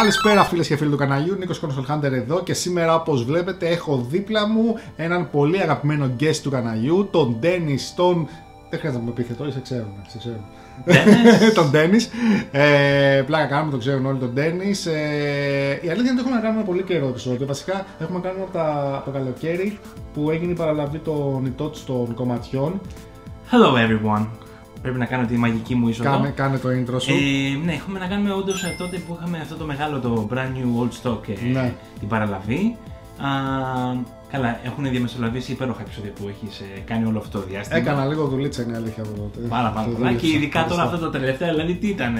Καλησπέρα φίλες και φίλοι του καναλιού, Νίκος Κόνσολχάντερ εδώ και σήμερα όπως βλέπετε έχω δίπλα μου έναν πολύ αγαπημένο guest του καναλιού, τον Dennis, τον... Δεν χρειάζεται να μου πείτε, όλοι σε ξέρουν, σε ξέρουν. Τον Dennis. Πλάκα κάνουμε, τον ξέρουν όλοι τον Dennis. Η αλήθεια είναι ότι έχουμε να κάνουμε πολύ καιρό επεισόδιο. Βασικά έχουμε να κάνουμε από το καλοκαίρι που έγινε η παραλαβή των Itochu των κομματιών. Hello everyone. Πρέπει να κάνω τη μαγική μου είσοδο. Κάνε το intro σου. Ναι, έχουμε να κάνουμε όντως τότε που είχαμε αυτό το μεγάλο, το brand new old stock, ναι, την παραλαβή. Καλά, έχουν διαμεσολαβήσει υπέροχα επεισόδια που έχεις κάνει όλο αυτό το διάστημα. Έκανα λίγο δουλίτσα, είναι αλήθεια από τότε. Πάρα πολλά. Και ειδικά τώρα αυτά τα τελευταία, δηλαδή τι ήταν.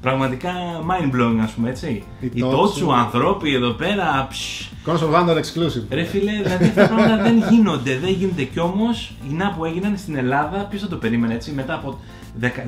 Πραγματικά mind blowing, ας πούμε, έτσι. Itochu, ανθρώποι εδώ πέρα. Console Hunter exclusive. Ρε φίλε, δηλαδή αυτά τα πράγματα δεν γίνονται. Δεν γίνονται κι όμως. Γυνά που έγιναν στην Ελλάδα, ποιος θα το περίμενε, έτσι, μετά από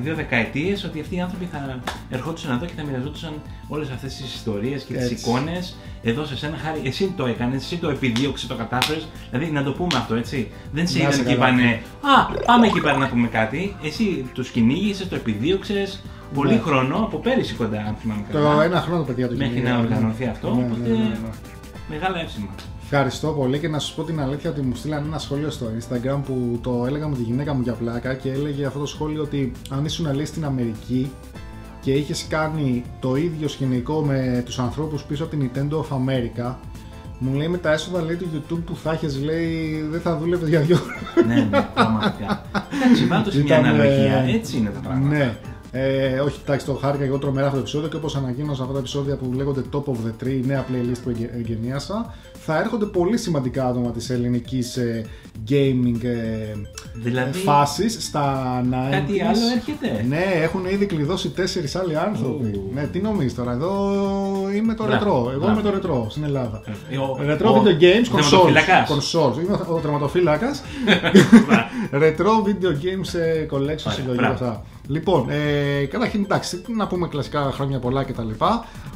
δύο δεκαετίες, ότι αυτοί οι άνθρωποι θα ερχόντουσαν εδώ και θα μοιραζόντουσαν όλες αυτές τις ιστορίες και τις εικόνες εδώ σε σένα. Χάρη, εσύ το έκανες, εσύ το επιδίωξες, το κατάφερες. Δηλαδή, να το πούμε αυτό, έτσι. Δεν σε είδαν και είπανε, α, πάμε εκεί πέρα να πούμε κάτι. Εσύ του κυνήγησες, το επιδίωξες. Πολύ χρόνο, από πέρυσι κοντά, αν θυμάμαι καλά. Το ένα χρόνο, παιδιά, το κυνήγησες. Μέχρι να οργανωθεί αυτό. Οπότε, μεγάλα εύσημα. Ευχαριστώ πολύ και να σας πω την αλήθεια ότι μου στείλαν ένα σχόλιο στο Instagram που το έλεγα με τη γυναίκα μου για πλάκα και έλεγε αυτό το σχόλιο ότι αν ήσουν αλλιώς στην Αμερική και είχες κάνει το ίδιο σκηνικό με τους ανθρώπους πίσω από την Nintendo of America, μου λέει με τα έσοδα, λέει, του YouTube που θα έχεις, λέει, δεν θα δούλευε για δυο χρόνια. Ναι, πραγματικά. Εντάξει, βάτως μια αναλογία, έτσι είναι τα πράγματα. Όχι, εντάξει, το χάρηκα εγώ τρομερά αυτό το επεισόδιο και όπως ανακοίνωσα αυτά τα επεισόδια που λέγονται Top of the Tree, η νέα playlist που εγγενίασα, θα έρχονται πολύ σημαντικά άτομα της ελληνικής gaming δηλαδή, φάσης στα 90's. Κάτι άλλο έρχεται. Ναι, έχουν ήδη κλειδώσει 4 άλλοι άνθρωποι. Ναι, τι νομίζεις τώρα, εδώ είμαι το ρετρό. Εγώ είμαι το ρετρό στην Ελλάδα. Ρετρό video games, consoles. Είμαι ο τερματοφύλακας. Retro Video Games Collection, συλλογή αυτά. Λοιπόν, καταρχήν, εντάξει, να πούμε κλασικά χρόνια πολλά κτλ.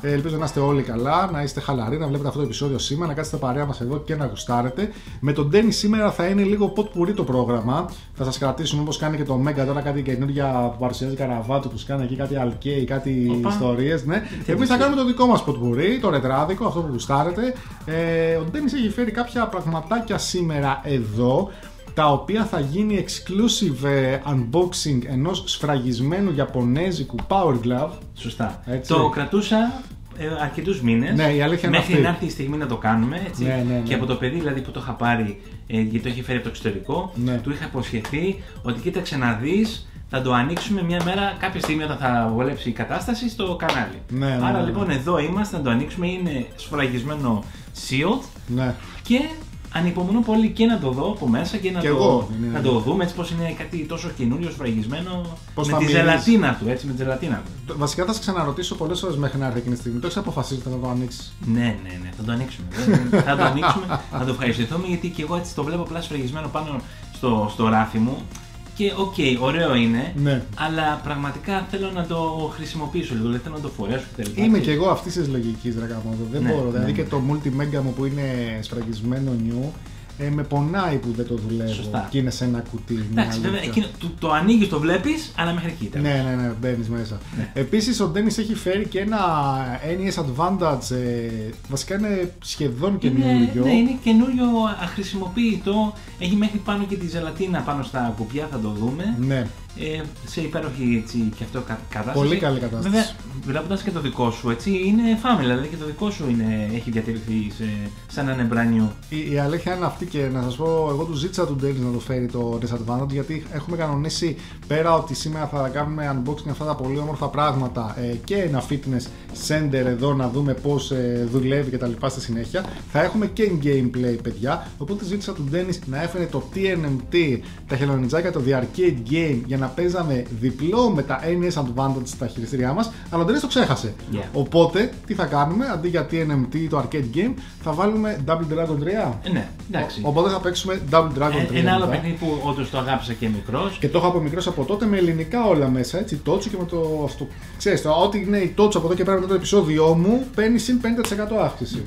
Ελπίζω να είστε όλοι καλά, να είστε χαλαροί, να βλέπετε αυτό το επεισόδιο σήμερα, να κάτσετε παρέα μας εδώ και να γουστάρετε. Με τον Dennis σήμερα θα είναι λίγο ποτπουρί το πρόγραμμα. Θα σας κρατήσουμε όπως κάνει και το Mega τώρα, κάτι καινούργια που παρουσιάζει Καραβάτου, που σκάνε εκεί κάτι αλκέι, κάτι ιστορίες. Ναι. Εμείς θα κάνουμε το δικό μας ποτπουρί, το ρετράδικο, αυτό που γουστάρετε. Ο Dennis έχει φέρει κάποια πραγματάκια σήμερα εδώ, τα οποία θα γίνει exclusive unboxing ενός σφραγισμένου Ιαπωνέζικου Power Glove. Σωστά. Έτσι. Το κρατούσα αρκετούς μήνες, ναι, μέχρι να έρθει η στιγμή να το κάνουμε, έτσι. Ναι, ναι, ναι. Και από το παιδί δηλαδή, που το είχα πάρει, γιατί το είχε φέρει από το εξωτερικό, ναι, του είχα υποσχεθεί ότι κοίταξε να δεις, θα το ανοίξουμε μια μέρα, κάποια στιγμή όταν θα βολέψει η κατάσταση στο κανάλι. Ναι, ναι, άρα ναι, λοιπόν εδώ είμαστε να το ανοίξουμε, είναι σφραγισμένο sealed, ναι, και ανυπομονώ πολύ και να το δω από μέσα και να το δούμε, έτσι, πως είναι κάτι τόσο καινούριο, σφραγισμένο, με τη ζελατίνα του, έτσι, με τη ζελατίνα του. Βασικά θα σε ξαναρωτήσω πολλές φορές μέχρι να έρθει εκείνη τη στιγμή, το έχεις αποφασίσει να το ανοίξεις? Ναι, ναι, ναι, θα το ανοίξουμε, θα το ανοίξουμε, θα το ευχαριστηθούμε, γιατί και εγώ έτσι το βλέπω απλά σφραγισμένο πάνω στο ράφι μου. Και οκ, ωραίο είναι, ναι, αλλά πραγματικά θέλω να το χρησιμοποιήσω λίγο, δηλαδή θέλω να το φορέσω τελικά. Είμαι και εγώ αυτής της λογικής, ρε καμπότο, δεν ναι, μπορώ, δηλαδή ναι, και το multi-mega μου που είναι σφραγισμένο νιου, με πονάει που δεν το δουλεύω. Σωστά. Και είναι σε ένα κουτί. Εντάξει, βέβαια, εκείνο, το ανοίγεις, το βλέπεις, αλλά μέχρι εκεί ήταν. Ναι, ναι, ναι, μπαίνεις μέσα. Ναι. Επίσης, ο Dennis έχει φέρει και ένα NES Advantage, βασικά είναι σχεδόν καινούριο. Ναι, είναι καινούριο, αχρησιμοποιητό, έχει μέχρι πάνω και τη ζελατίνα πάνω στα κουπιά, θα το δούμε. Ναι. Σε υπέροχη, έτσι, και αυτό κατάσταση. Πολύ καλή κατάσταση. Βέβαια, βλέποντας και το δικό σου, έτσι, είναι family, δηλαδή και το δικό σου είναι, έχει διατηρηθεί σαν ένα νεμπράνιο. Η αλήθεια είναι αυτή και να σας πω, εγώ του ζήτησα του Dennis να το φέρει το Disadvantage, γιατί έχουμε κανονίσει πέρα ότι σήμερα θα κάνουμε unboxing αυτά τα πολύ όμορφα πράγματα και ένα fitness center εδώ να δούμε πώς δουλεύει και τα λοιπά στη συνέχεια. Θα έχουμε και gameplay, παιδιά, οπότε ζήτησα του Dennis να έφερε το TNMT, τα χελονιτζάκια, το The Arcade Game, για να παίζαμε διπλό με τα NES Advantage στα χειριστήριά μας, αλλά ο Dennis το ξέχασε. Yeah. Οπότε, τι θα κάνουμε, αντί για TNMT το arcade game, θα βάλουμε Double Dragon 3. Ναι, εντάξει. Οπότε θα παίξουμε Double Dragon 3. Ένα άλλο παιχνίδι που όντως το αγάπησα και μικρός. Και το έχω από μικρός από τότε με ελληνικά όλα μέσα, έτσι, Itochu και με το αυτό. Ξέρεις, ό,τι είναι Itochu από εδώ και πέρα μετά το επεισόδιο μου, παίρνει συν 50% αύξηση.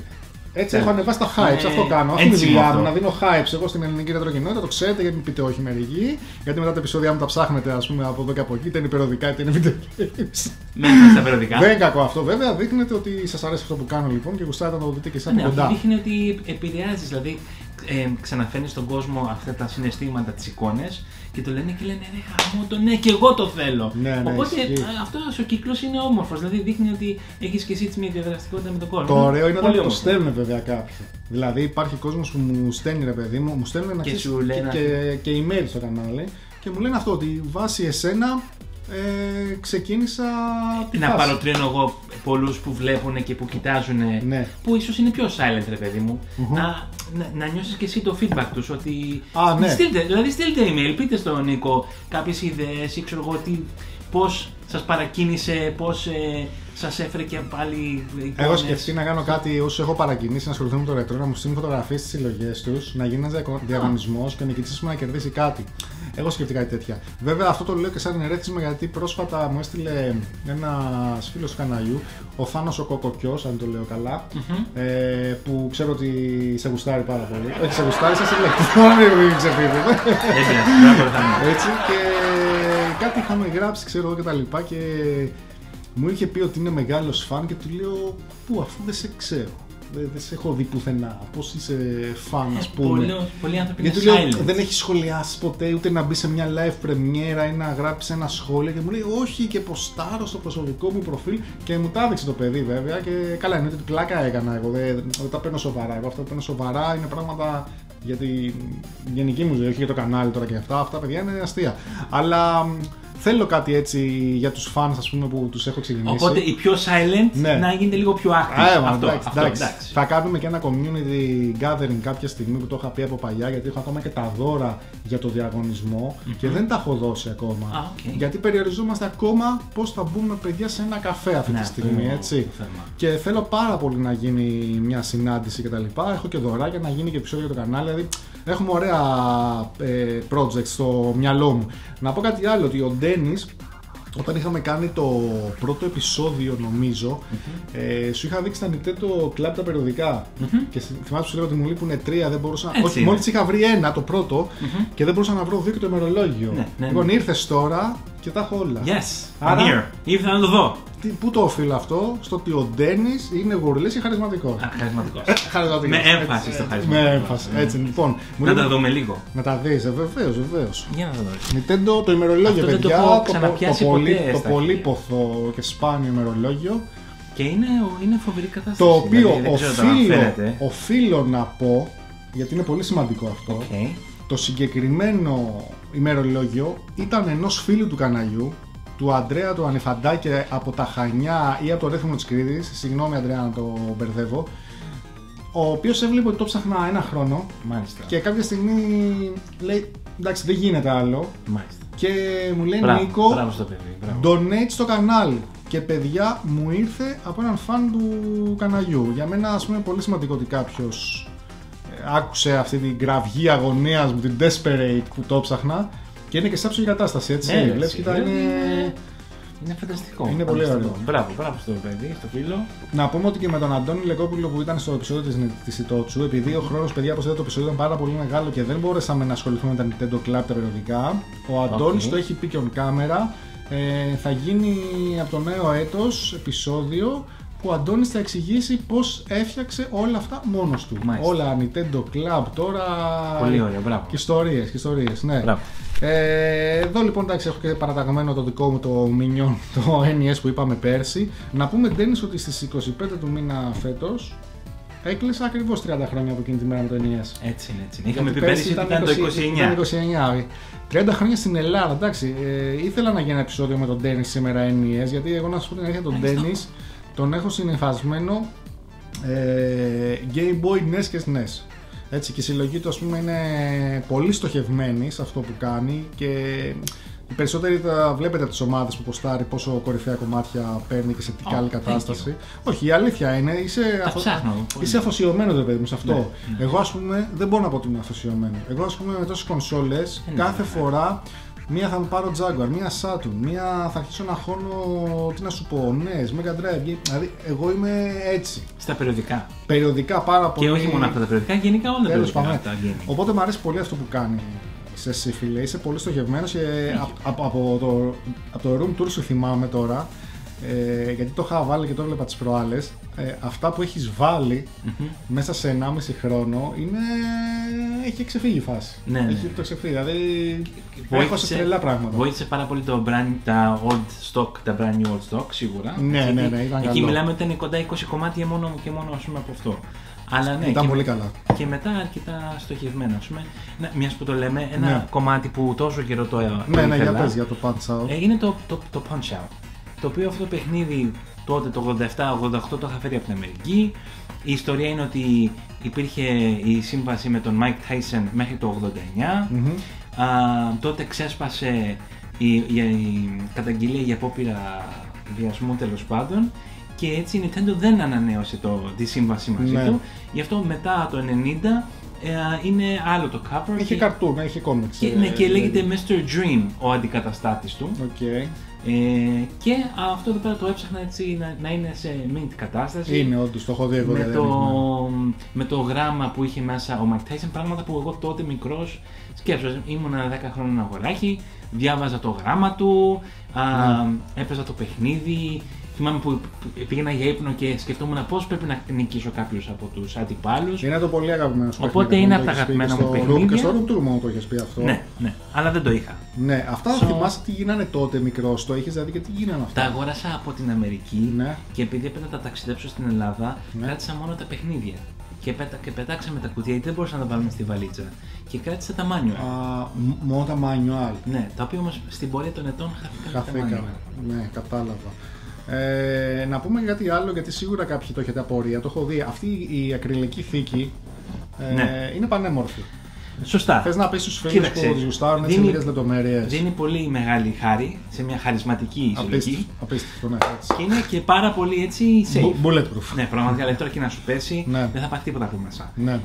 Έτσι έχω ανεβάσει τα hypes, αυτό κάνω. Αυτή είναι η δουλειά μου, να δίνω hypes εγώ στην ελληνική ρετροκοινότητα. Το ξέρετε, γιατί πείτε όχι μερικοί. Γιατί μετά τα επεισόδια μου τα ψάχνετε, ας πούμε, από εδώ και από εκεί. Είτε είναι περιοδικά, είτε είναι video games. Μένετε στα περιοδικά. Δεν είναι κακό αυτό, βέβαια. Δείχνετε ότι σας αρέσει αυτό που κάνω, λοιπόν, και γουστάτε να το δείτε και εσάς από κοντά. Δείχνει ότι επηρεάζει, δηλαδή ξαναφέρνει στον κόσμο αυτά τα συναισθήματα, τις εικόνες. Και το λένε και λένε ρε χαμό το ναι και εγώ το θέλω. Ναι, οπότε ναι, αυτός ο κύκλος είναι όμορφος, δηλαδή δείχνει ότι έχεις και εσύ μια διαδραστικότητα με τον κόσμο. Το ωραίο είναι όταν το στέλνουν βέβαια κάποιοι. Δηλαδή υπάρχει κόσμος που μου στέλνει ρε παιδί μου, μου στέλνουν ένα και email στο κανάλι και μου λένε αυτό ότι βάσει εσένα ξεκίνησα να φάση. Παροτρύνω εγώ πολλούς που βλέπουν και που κοιτάζουν, ναι, που ίσως είναι πιο silent ρε παιδί μου, να νιώσεις και εσύ το feedback τους ότι ναι, στείλτε, δηλαδή στείλτε email, πείτε στον Νίκο κάποιες ιδέες ή ξέρω εγώ ότι πώς σας παρακίνησε, πώς σας έφερε και πάλι εικόνες. Έχω σκεφτεί να κάνω κάτι όσους έχω παρακινήσει να ασχοληθούν με το ρετρό, να μου στείλουν φωτογραφίες στις συλλογές τους, να γίνει ένας διαγωνισμός και ο νικητής μου να κερδίσει κάτι. Έχω σκεφτεί κάτι τέτοια. Βέβαια, αυτό το λέω και σαν ερέθισμα γιατί πρόσφατα μου έστειλε ένας φίλος του καναλιού, ο Φάνος ο Κοκοκκιός, αν το λέω καλά, που ξέρω ότι σε γουστάρει πάρα πολύ. Όχι, σε γουστάρει, σε συλλεκτή. Μην ξεφύγετε. Έτσι, και κάτι είχαμε γράψει, ξέρω εγώ κτλ. Και μου είχε πει ότι είναι μεγάλος φαν και του λέω πού, αφού δεν σε ξέρω. Δεν σε έχω δει πουθενά. Πώς είσαι φαν, ας πούμε. Πολλοί άνθρωποι είναι silent. Δεν έχει σχολιάσει ποτέ ούτε να μπει σε μια live πρεμιέρα ή να γράψει ένα σχόλιο. Και μου λέει όχι, και ποστάρω στο προσωπικό μου προφίλ. Και μου τα έδειξε το παιδί, βέβαια. Και καλά, εννοείται ότι πλάκα έκανα εγώ. Δεν τα παίρνω σοβαρά. Εγώ αυτά που παίρνω σοβαρά είναι πράγματα για τη γενική μου ζωή. Όχι για το κανάλι τώρα και αυτά. Αυτά παιδιά είναι αστεία. Αλλά θέλω κάτι έτσι για τους fans, ας πούμε, που τους έχω ξεκινήσει. Οπότε η πιο silent, ναι, να γίνεται λίγο πιο active. Αυτό, εντάξει. Θα κάνουμε και ένα community gathering κάποια στιγμή που το είχα πει από παλιά, γιατί έχω ακόμα και τα δώρα για το διαγωνισμό και δεν τα έχω δώσει ακόμα. Γιατί περιοριζόμαστε ακόμα πώς θα μπούμε παιδιά σε ένα καφέ αυτή τη στιγμή. Έτσι. Και θέλω πάρα πολύ να γίνει μια συνάντηση κτλ. Έχω και δωράκια να γίνει και επεισόδιο για το κανάλι. Δηλαδή έχουμε ωραία projects στο μυαλό μου. Να πω κάτι άλλο, ότι ο Dennis, όταν είχαμε κάνει το πρώτο επεισόδιο, νομίζω, σου είχα δείξει τα Nintendo Club τα περιοδικά. Και θυμάσαι που σου λέω ότι μου λείπουνε τρία, δεν μπορούσα. Όχι, μόλις είχα βρει ένα, το πρώτο, και δεν μπορούσα να βρω δύο και το ημερολόγιο. Λοιπόν, ήρθες τώρα και τα έχω όλα. Άρα, ήρθα να το δω. Πού το οφείλω αυτό, στο ότι ο Ντένις είναι γουρλής και χαρισματικός. Χαρισματικός. Με έμφαση στο χαρισματικό. Με έμφαση, έτσι λοιπόν. Να τα δούμε λίγο. Να τα δεις, βεβαίως. Για να τα δούμε. Nintendo, το ημερολόγιο, παιδιά. Το πολύ ποθό και σπάνιο ημερολόγιο. Και είναι φοβερή κατάσταση. Το οποίο οφείλω να πω, γιατί είναι πολύ σημαντικό αυτό, το συγκεκριμένο ημερολόγιο ήταν ενός φίλου του καναλιού, του Ανδρέα του Ανεφαντάκη από τα Χανιά ή από το Ρέθυμνο της Κρήτης, συγγνώμη Ανδρέα να το μπερδεύω, ο οποίος έβλεπε ότι το ψάχνα ένα χρόνο. Μάλιστα. Και κάποια στιγμή λέει εντάξει δεν γίνεται άλλο. Μάλιστα. Και μου λέει Νίκο, donate στο κανάλι. Και παιδιά μου ήρθε από έναν φαν του καναλιού. Για μένα ας πούμε πολύ σημαντικό ότι κάποιος άκουσε αυτή την κραυγή αγωνίας μου, την desperate που το ψάχνα. Και είναι και σε άψογη κατάσταση, έτσι. Βλέπεις και τα είναι φανταστικό. Είναι πολύ ωραίο. Μπράβο στο παιδί, στο φίλο. Να πούμε ότι και με τον Αντώνη Λεκόπουλο που ήταν στο επεισόδιο της Itochu, επειδή ο χρόνος, παιδιά, όπως είδα το επεισόδιο ήταν πάρα πολύ μεγάλο και δεν μπορέσαμε να ασχοληθούμε με τα Nintendo Club τα περιοδικά, ο Αντώνης το έχει πει και on camera. Θα γίνει από το νέο έτος επεισόδιο που ο Αντώνης θα εξηγήσει πώς έφτιαξε όλα αυτά μόνος του. Μάλιστα. Όλα Nintendo Club τώρα. Πολύ ωραία, μπράβο. Και ιστορίες, ναι. Μπράβο. Εδώ λοιπόν εντάξει, έχω και παραταγμένο το δικό μου το Minion, το NES που είπαμε πέρσι. Να πούμε Dennis ότι στις 25 του μήνα φέτος έκλεισα ακριβώς 30 χρόνια από εκείνη τη μέρα με το NES. Έτσι είναι. Είχαμε πει πέρσι ήταν το 29. 30 χρόνια στην Ελλάδα, εντάξει. Ήθελα να γίνει ένα επεισόδιο με τον Dennis σήμερα NES, γιατί εγώ να σου πω την αλήθεια τον Dennis τον έχω συνεφασμένο Game Boy, NES και SNES. Έτσι, και η συλλογή του ας πούμε είναι πολύ στοχευμένη σε αυτό που κάνει και οι περισσότεροι τα βλέπετε από τις ομάδες που ποστάρει πόσο κορυφαία κομμάτια παίρνει και σε τι καλή κατάσταση. Όχι, η αλήθεια είναι, είσαι αφοσιωμένο το παιδί μου σε αυτό. Εγώ ας πούμε δεν μπορώ να πω ότι είμαι αφοσιωμένο. Εγώ ας πούμε με τόσες κονσόλες κάθε φορά μία θα πάρω Jaguar, μία Saturn, μία θα αρχίσω να χώνω, τι να σου πω, NES, Mega Drive. Δηλαδή, εγώ είμαι έτσι. Στα περιοδικά. Περιοδικά πάρα πολύ. Και όχι μόνο από τα περιοδικά, γενικά όλα τα περιοδικά. Οπότε μου αρέσει πολύ αυτό που κάνει. Σε φίλε, είσαι πολύ στοχευμένος και από το room tour σου θυμάμαι τώρα. Γιατί το είχα βάλει και το έβλεπα τις προάλλες, αυτά που έχεις βάλει μέσα σε 1,5 χρόνο είναι... έχει ξεφύγει η φάση. Ναι, έχει το ξεφύγει, δηλαδή έχω σε τρελά πράγματα. Βοήθησε πάρα πολύ το brand, τα old stock, τα brand new old stock σίγουρα. Ναι, ναι, ναι, ήταν καλό. Εκεί μιλάμε ότι ήταν κοντά 20 κομμάτια μόνο και μόνο ας πούμε, από αυτό. Αλλά ναι, ήταν πολύ καλά. Και μετά αρκετά στοχευμένα, ας πούμε. Μιας που το λέμε, ένα κομμάτι που τόσο καιρό το ήθελα. Ναι, ναι, για πες για το Punch-Out. Είναι το Punch-Out. Το οποίο αυτό το παιχνίδι τότε το 87-88 το είχα φέρει από την Αμερική. Η ιστορία είναι ότι υπήρχε η σύμβαση με τον Mike Tyson μέχρι το 89. Τότε ξέσπασε η καταγγελία για απόπειρα βιασμού τέλος πάντων. Και έτσι η Nintendo δεν ανανέωσε τη σύμβαση μαζί του. Γι' αυτό μετά το 90 είναι άλλο το cover. Έχει καρτούν, έχει κόμιξ. Και λέγεται Mr. Dream ο αντικαταστάτης του. Okay. Και αυτό εδώ πέρα το έψαχνα έτσι να είναι σε mint κατάσταση. Είναι όντως, το έχω δει εγώ. Με το γράμμα που είχε μέσα ο Mike Tyson, πράγματα που εγώ τότε μικρός σκέψω. Ήμουνα 10 χρόνων αγοράκι, διάβαζα το γράμμα του, έπαιζα το παιχνίδι. Θυμάμαι που πήγαινα για ύπνο και σκεφτόμουν πώς πρέπει να νικήσω κάποιους από τους αντιπάλους. Είναι το πολύ αγαπημένο σου. Οπότε είναι από τα αγαπημένα μου παιχνίδια. Και στο Room Tour μου το έχεις πει αυτό. Ναι, ναι, αλλά δεν το είχα. Ναι, αυτά θυμάσαι τι γίνανε τότε μικρός, το έχεις δηλαδή και τι γίνανε αυτά. Τα αγόρασα από την Αμερική και επειδή έπρεπε να τα ταξιδέψω στην Ελλάδα, κράτησα μόνο τα παιχνίδια. Και πετάξαμε τα κουτιά γιατί δεν μπορούσαμε να τα βάλουμε στη βαλίτσα. Και κράτησα τα manual. Μόνο τα manual. Ναι, τα οποία όμως στην πορεία των ετών χαθήκαμε. Ναι, κατάλαβα. Να πούμε κάτι άλλο, γιατί σίγουρα κάποιοι το έχετε απορία, το έχω δει. Αυτή η ακριλική θήκη είναι πανέμορφη. Σωστά. Θες να πεις στους φίλους που τους γουστάρουν έτσι λίγες λεπτομέρειες. Δίνει πολύ μεγάλη χάρη σε μια χαρισματική συλλογή. Απίστευτο, ναι. Και είναι και πάρα πολύ έτσι safe. Bulletproof. Ναι, πραγματικά, αλλά τώρα και να σου πέσει, δεν θα πάρει τίποτα από μέσα. Ναι.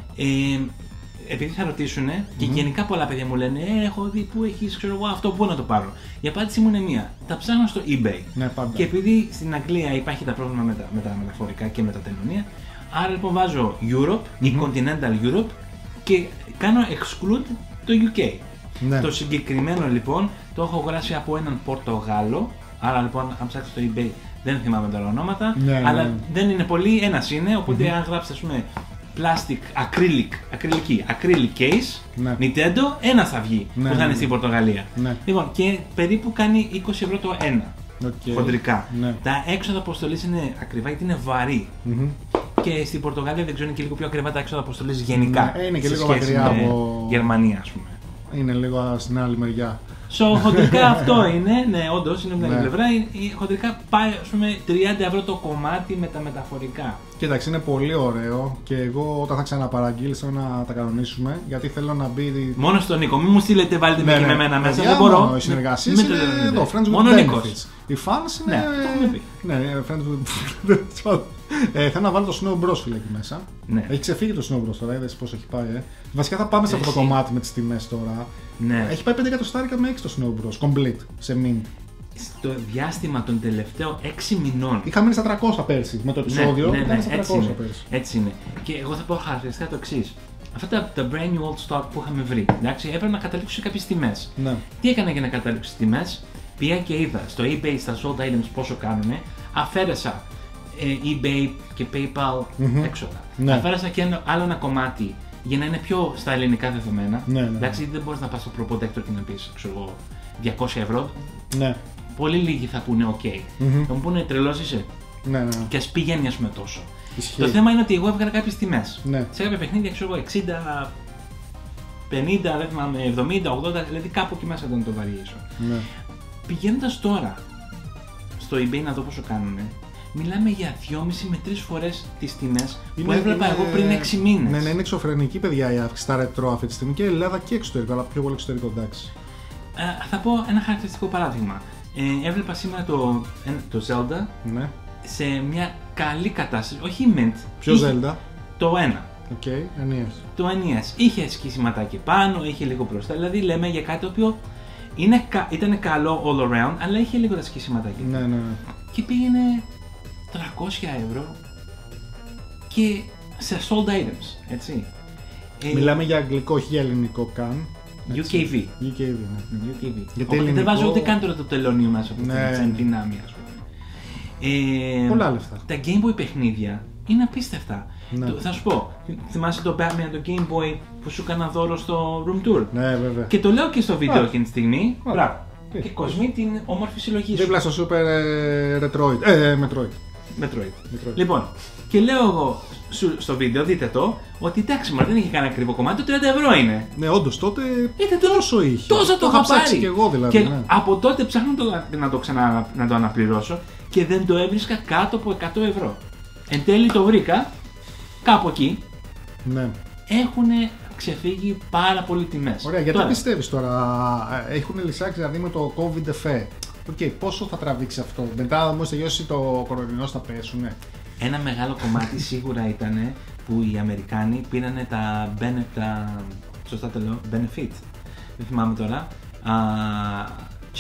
Επειδή θα ρωτήσουνε και γενικά πολλά παιδιά μου λένε έχω δει που έχεις, ξέρω εγώ αυτό, πού να το πάρω. Η απάντηση μου είναι μία. Τα ψάχνω στο eBay. Ναι, πάντα. Και επειδή στην Αγγλία υπάρχει τα πρόβλημα με τα μεταφορικά και με τα τελωνία, άρα λοιπόν βάζω Europe ή Continental Europe και κάνω exclude το UK. Ναι. Το συγκεκριμένο λοιπόν το έχω αγοράσει από έναν Πορτογάλο, άρα λοιπόν αν ψάξω το eBay δεν θυμάμαι τα ονόματα, αλλά δεν είναι πολύ, ένας είναι, οπότε αν γράψει ας πούμε plastic, acrylic case, Nintendo, ένας θα βγει που θα είναι στην Πορτογαλία. Ναι. Λοιπόν, και περίπου κάνει 20 ευρώ το ένα, χοντρικά. Ναι. Τα έξοδα αποστολής είναι ακριβά γιατί είναι βαρύ. Και στην Πορτογαλία δεν ξέρω, είναι και λίγο πιο ακριβά τα έξοδα αποστολής γενικά. Ναι, είναι και λίγο μακριά από Γερμανία, ας πούμε. Είναι λίγο στην άλλη μεριά. Χοντρικά αυτό είναι, ναι, όντως είναι από την άλλη πλευρά. Χοντρικά πάει ας πούμε 30 ευρώ το κομμάτι με τα μεταφορικά. Κοίταξε, είναι πολύ ωραίο και εγώ όταν θα ξαναπαραγγείλω να τα κανονίσουμε γιατί θέλω να μπει. Μόνο στον Νίκο, μην μου στείλετε, βάλτε με και με μένα μέσα. Δεν μπορώ. Οι συνεργασίες είναι εδώ, friends with benefits. Οι fans είναι. Ναι, friends with benefits. Θέλω να βάλω το Snow Bros εκεί μέσα. Ναι. Έχει ξεφύγει το Snow Bros τώρα, είδες πώς έχει πάει. Βασικά θα πάμε σε αυτό το κομμάτι με τις τιμές τώρα. Ναι. Έχει πάει 5 εκατοστάρικα με 6 το Snow Bros, complete, σε mint. Στο διάστημα των τελευταίων 6 μηνών. Είχα μείνει στα 300 πέρσι με το επεισόδιο. Ναι, ναι, στα 300 πέρσι. Έτσι είναι. Και εγώ θα πω χαρακτηριστικά το εξής. Αυτά τα brand new old stock που είχαμε βρει, εντάξει, έπρεπε να καταλήξω σε κάποιες τιμές. Ναι. Τι έκανα για να καταλήξω στις τιμές? Πήγα και είδα στο eBay, στα sold items πόσο κάνουνε, αφαίρεσα eBay και PayPal έξοδα. Ναι. Αφαίρεσα και άλλο ένα κομμάτι για να είναι πιο στα ελληνικά δεδομένα. Ναι, ναι. Εντάξει, δεν μπορείς να πας στο προποντέκτορ και να πεις, ξέρω εγώ, 200 ευρώ. Ναι. Πολύ λίγοι θα πούνε OK. Θα μου πούνε τρελός είσαι. Ναι, ναι. Και ας πηγαίνει ας πούμε τόσο. Ισχύει. Το θέμα είναι ότι εγώ έβγαλα κάποιες τιμές. Ναι. Σε κάποια παιχνίδια, ξέρω εγώ, 60, 50, δεν θυμάμαι, 70, 80, δηλαδή κάπου εκεί μέσα ήταν το βαριέσιο. Ναι. Πηγαίνοντας τώρα στο eBay να δω πόσο κάνουνε, μιλάμε για 2,5 με 3 φορές τις τιμές που έβλεπα εγώ πριν 6 μήνες. Ναι, ναι, είναι εξωφρενική παιδιά η αύξηση στα ρετρό αυτή τη στιγμή και Ελλάδα και εξωτερικό, αλλά πιο πολύ εξωτερικό, εντάξει. Θα πω ένα χαρακτηριστικό παράδειγμα. Έβλεπα σήμερα το Zelda σε μια καλή κατάσταση, όχι mint. Ποιο Zelda? Το 1. Okay, NES. Το NES. Είχε σκισματάκι πάνω, είχε λίγο μπροστά, δηλαδή λέμε για κάτι το οποίο Ήταν καλό all around, αλλά είχε λίγο τα σκίσιματάκια. Ναι, ναι, ναι. Και πήγαινε 300 ευρώ και σε sold items, έτσι. Μιλάμε για αγγλικό, όχι για ελληνικό καν. UKV. UKV, ναι. UKV. Γιατί ελληνικό... δεν βάζω ούτε καν τώρα το τελώνιο μας από την δυνάμει, ας πούμε. Πολλά λεφτά. Τα Game Boy παιχνίδια είναι απίστευτα. Ναι. Θα σου πω, θυμάσαι το Batman, το Game Boy που σου έκανα δώρο στο Room Tour. Ναι, βέβαια. Και το λέω και στο βίντεο εκείνη τη στιγμή. Μπράβο. Και κοσμεί την όμορφη συλλογή σου. Δίπλα στο Super Metroid. Metroid. Λοιπόν, και λέω εγώ στο βίντεο, δείτε το, ότι εντάξει, μα δεν είχε κανένα ακριβό κομμάτι, το 30 ευρώ είναι. Ναι, όντως τότε. Τόσο είχε. Τόσο το είχα ψάξει κι εγώ δηλαδή. Και ναι. Από τότε ψάχνω να το αναπληρώσω και δεν το έβρισκα κάτω από 100 ευρώ. Εν τέλει το βρήκα. Κάπου εκεί, ναι. Έχουν ξεφύγει πάρα πολλοί τιμές. Ωραία, γιατί πιστεύεις τώρα, έχουν λυσάξει δηλαδή με το COVID εφέ. Οκ, πόσο θα τραβήξει αυτό, μετά όμως τελειώσει το κορονοϊός θα πέσουνε. Ένα μεγάλο κομμάτι σίγουρα ήταν που οι Αμερικάνοι πήρανε τα σωστά το λέω, benefit, δεν θυμάμαι τώρα,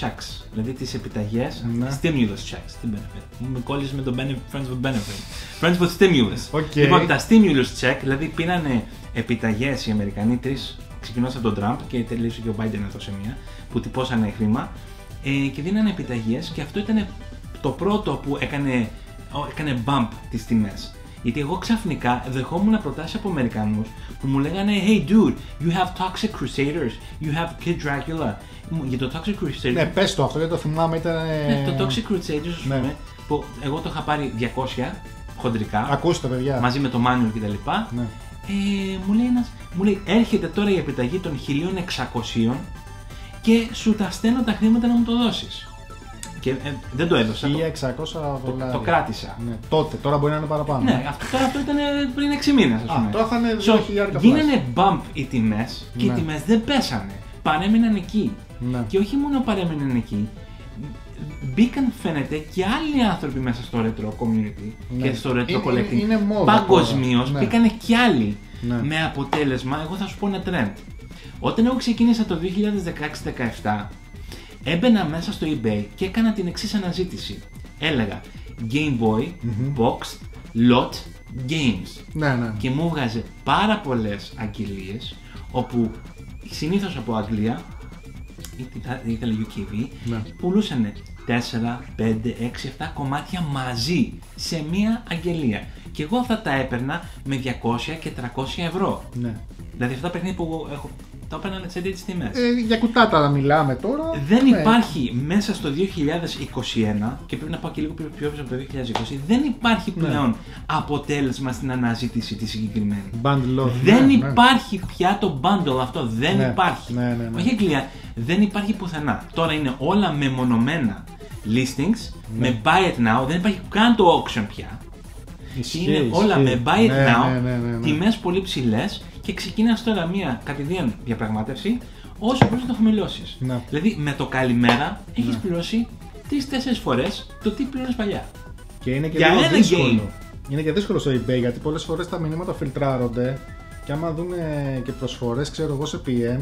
checks, δηλαδή τις επιταγές, stimulus checks, τι benefit. Με κόλλεις με το friends with benefit. Friends with stimulus. Okay. Λοιπόν, τα stimulus check, δηλαδή πήρανε επιταγές οι Αμερικανοί, τρεις, ξεκινώντας από τον Τραμπ και τελείωσε και ο Biden εδώ σε μία, που τυπώσανε χρήμα και δίνανε επιταγές και αυτό ήταν το πρώτο που έκανε bump τις τιμές. Γιατί εγώ ξαφνικά δεχόμουν προτάσεις από Αμερικανούς που μου λέγανε «Hey dude, you have Toxic Crusaders, you have Kid Dracula». Για το Toxic Crusaders... Ναι, πες το αυτό, γιατί το θυμάμαι ήταν... Ναι, το Toxic Crusaders, ας πούμε, ναι. Που εγώ το είχα πάρει 200 χοντρικά. Ακούστε, παιδιά. Μαζί με το manual και τα λοιπά. Ναι. Μου λέει «Έρχεται τώρα η επιταγή των 1600 και σου τα στέλνω τα χρήματα να μου το δώσεις». Και δεν το έδωσα. 1600 $. Το κράτησα. Ναι, τότε, τώρα μπορεί να είναι παραπάνω. Ναι, αυτό ήταν πριν 6 μήνες, ας πούμε. Τώρα θα είναι 2.000. Γίνανε bump οι τιμές και οι τιμές δεν πέσανε. Παρέμειναν εκεί. Ναι. Και όχι μόνο παρέμειναν εκεί. Μπήκαν φαίνεται και άλλοι άνθρωποι μέσα στο retro community ναι. Και στο retro collecting. Παγκοσμίως ναι. Μπήκανε και άλλοι. Ναι. Με αποτέλεσμα, εγώ θα σου πω ένα trend. Όταν εγώ ξεκίνησα το 2016-17. Έμπαινα μέσα στο eBay και έκανα την εξής αναζήτηση. Έλεγα Game Boy, Box, Lot, Games. Ναι, ναι. Και μου βγάζε πάρα πολλές αγγελίες, όπου συνήθως από Αγγλία, ήθελε UKV, ναι. Πουλούσανε 4, 5, 6, 7 κομμάτια μαζί σε μία αγγελία. Και εγώ αυτά τα έπαιρνα με 200 και 300 ευρώ. Ναι. Δηλαδή αυτά τα παιχνίδια που έχω. Τα έπαιρναν σε τέτοιες τιμές. Για κουτάτα μιλάμε τώρα. Δεν υπάρχει μέσα στο 2021, και πρέπει να πάω και λίγο πιο πίσω από το 2020, δεν υπάρχει πλέον αποτέλεσμα στην αναζήτηση τη συγκεκριμένη. Bundle. Δεν υπάρχει πια το bundle αυτό. Δεν υπάρχει. Ναι. Όχι αγγλία. Δεν υπάρχει πουθενά. Τώρα είναι όλα μεμονωμένα listings με buy it now. Δεν υπάρχει καν το auction πια. Είναι όλα με buy it now, τιμές πολύ ψηλές και ξεκινάς τώρα μία κατηδίαν διαπραγμάτευση όσο μπορείς να το χαμηλώσεις. Ναι. Δηλαδή με το καλημέρα έχεις πληρώσει 3-4 φορές το τι πληρώνεις παλιά. Και είναι και λίγο δύσκολο. Είναι και δύσκολο στο eBay γιατί πολλές φορές τα μηνύματα φιλτράρονται και άμα δουν και προσφορές, ξέρω εγώ σε PM,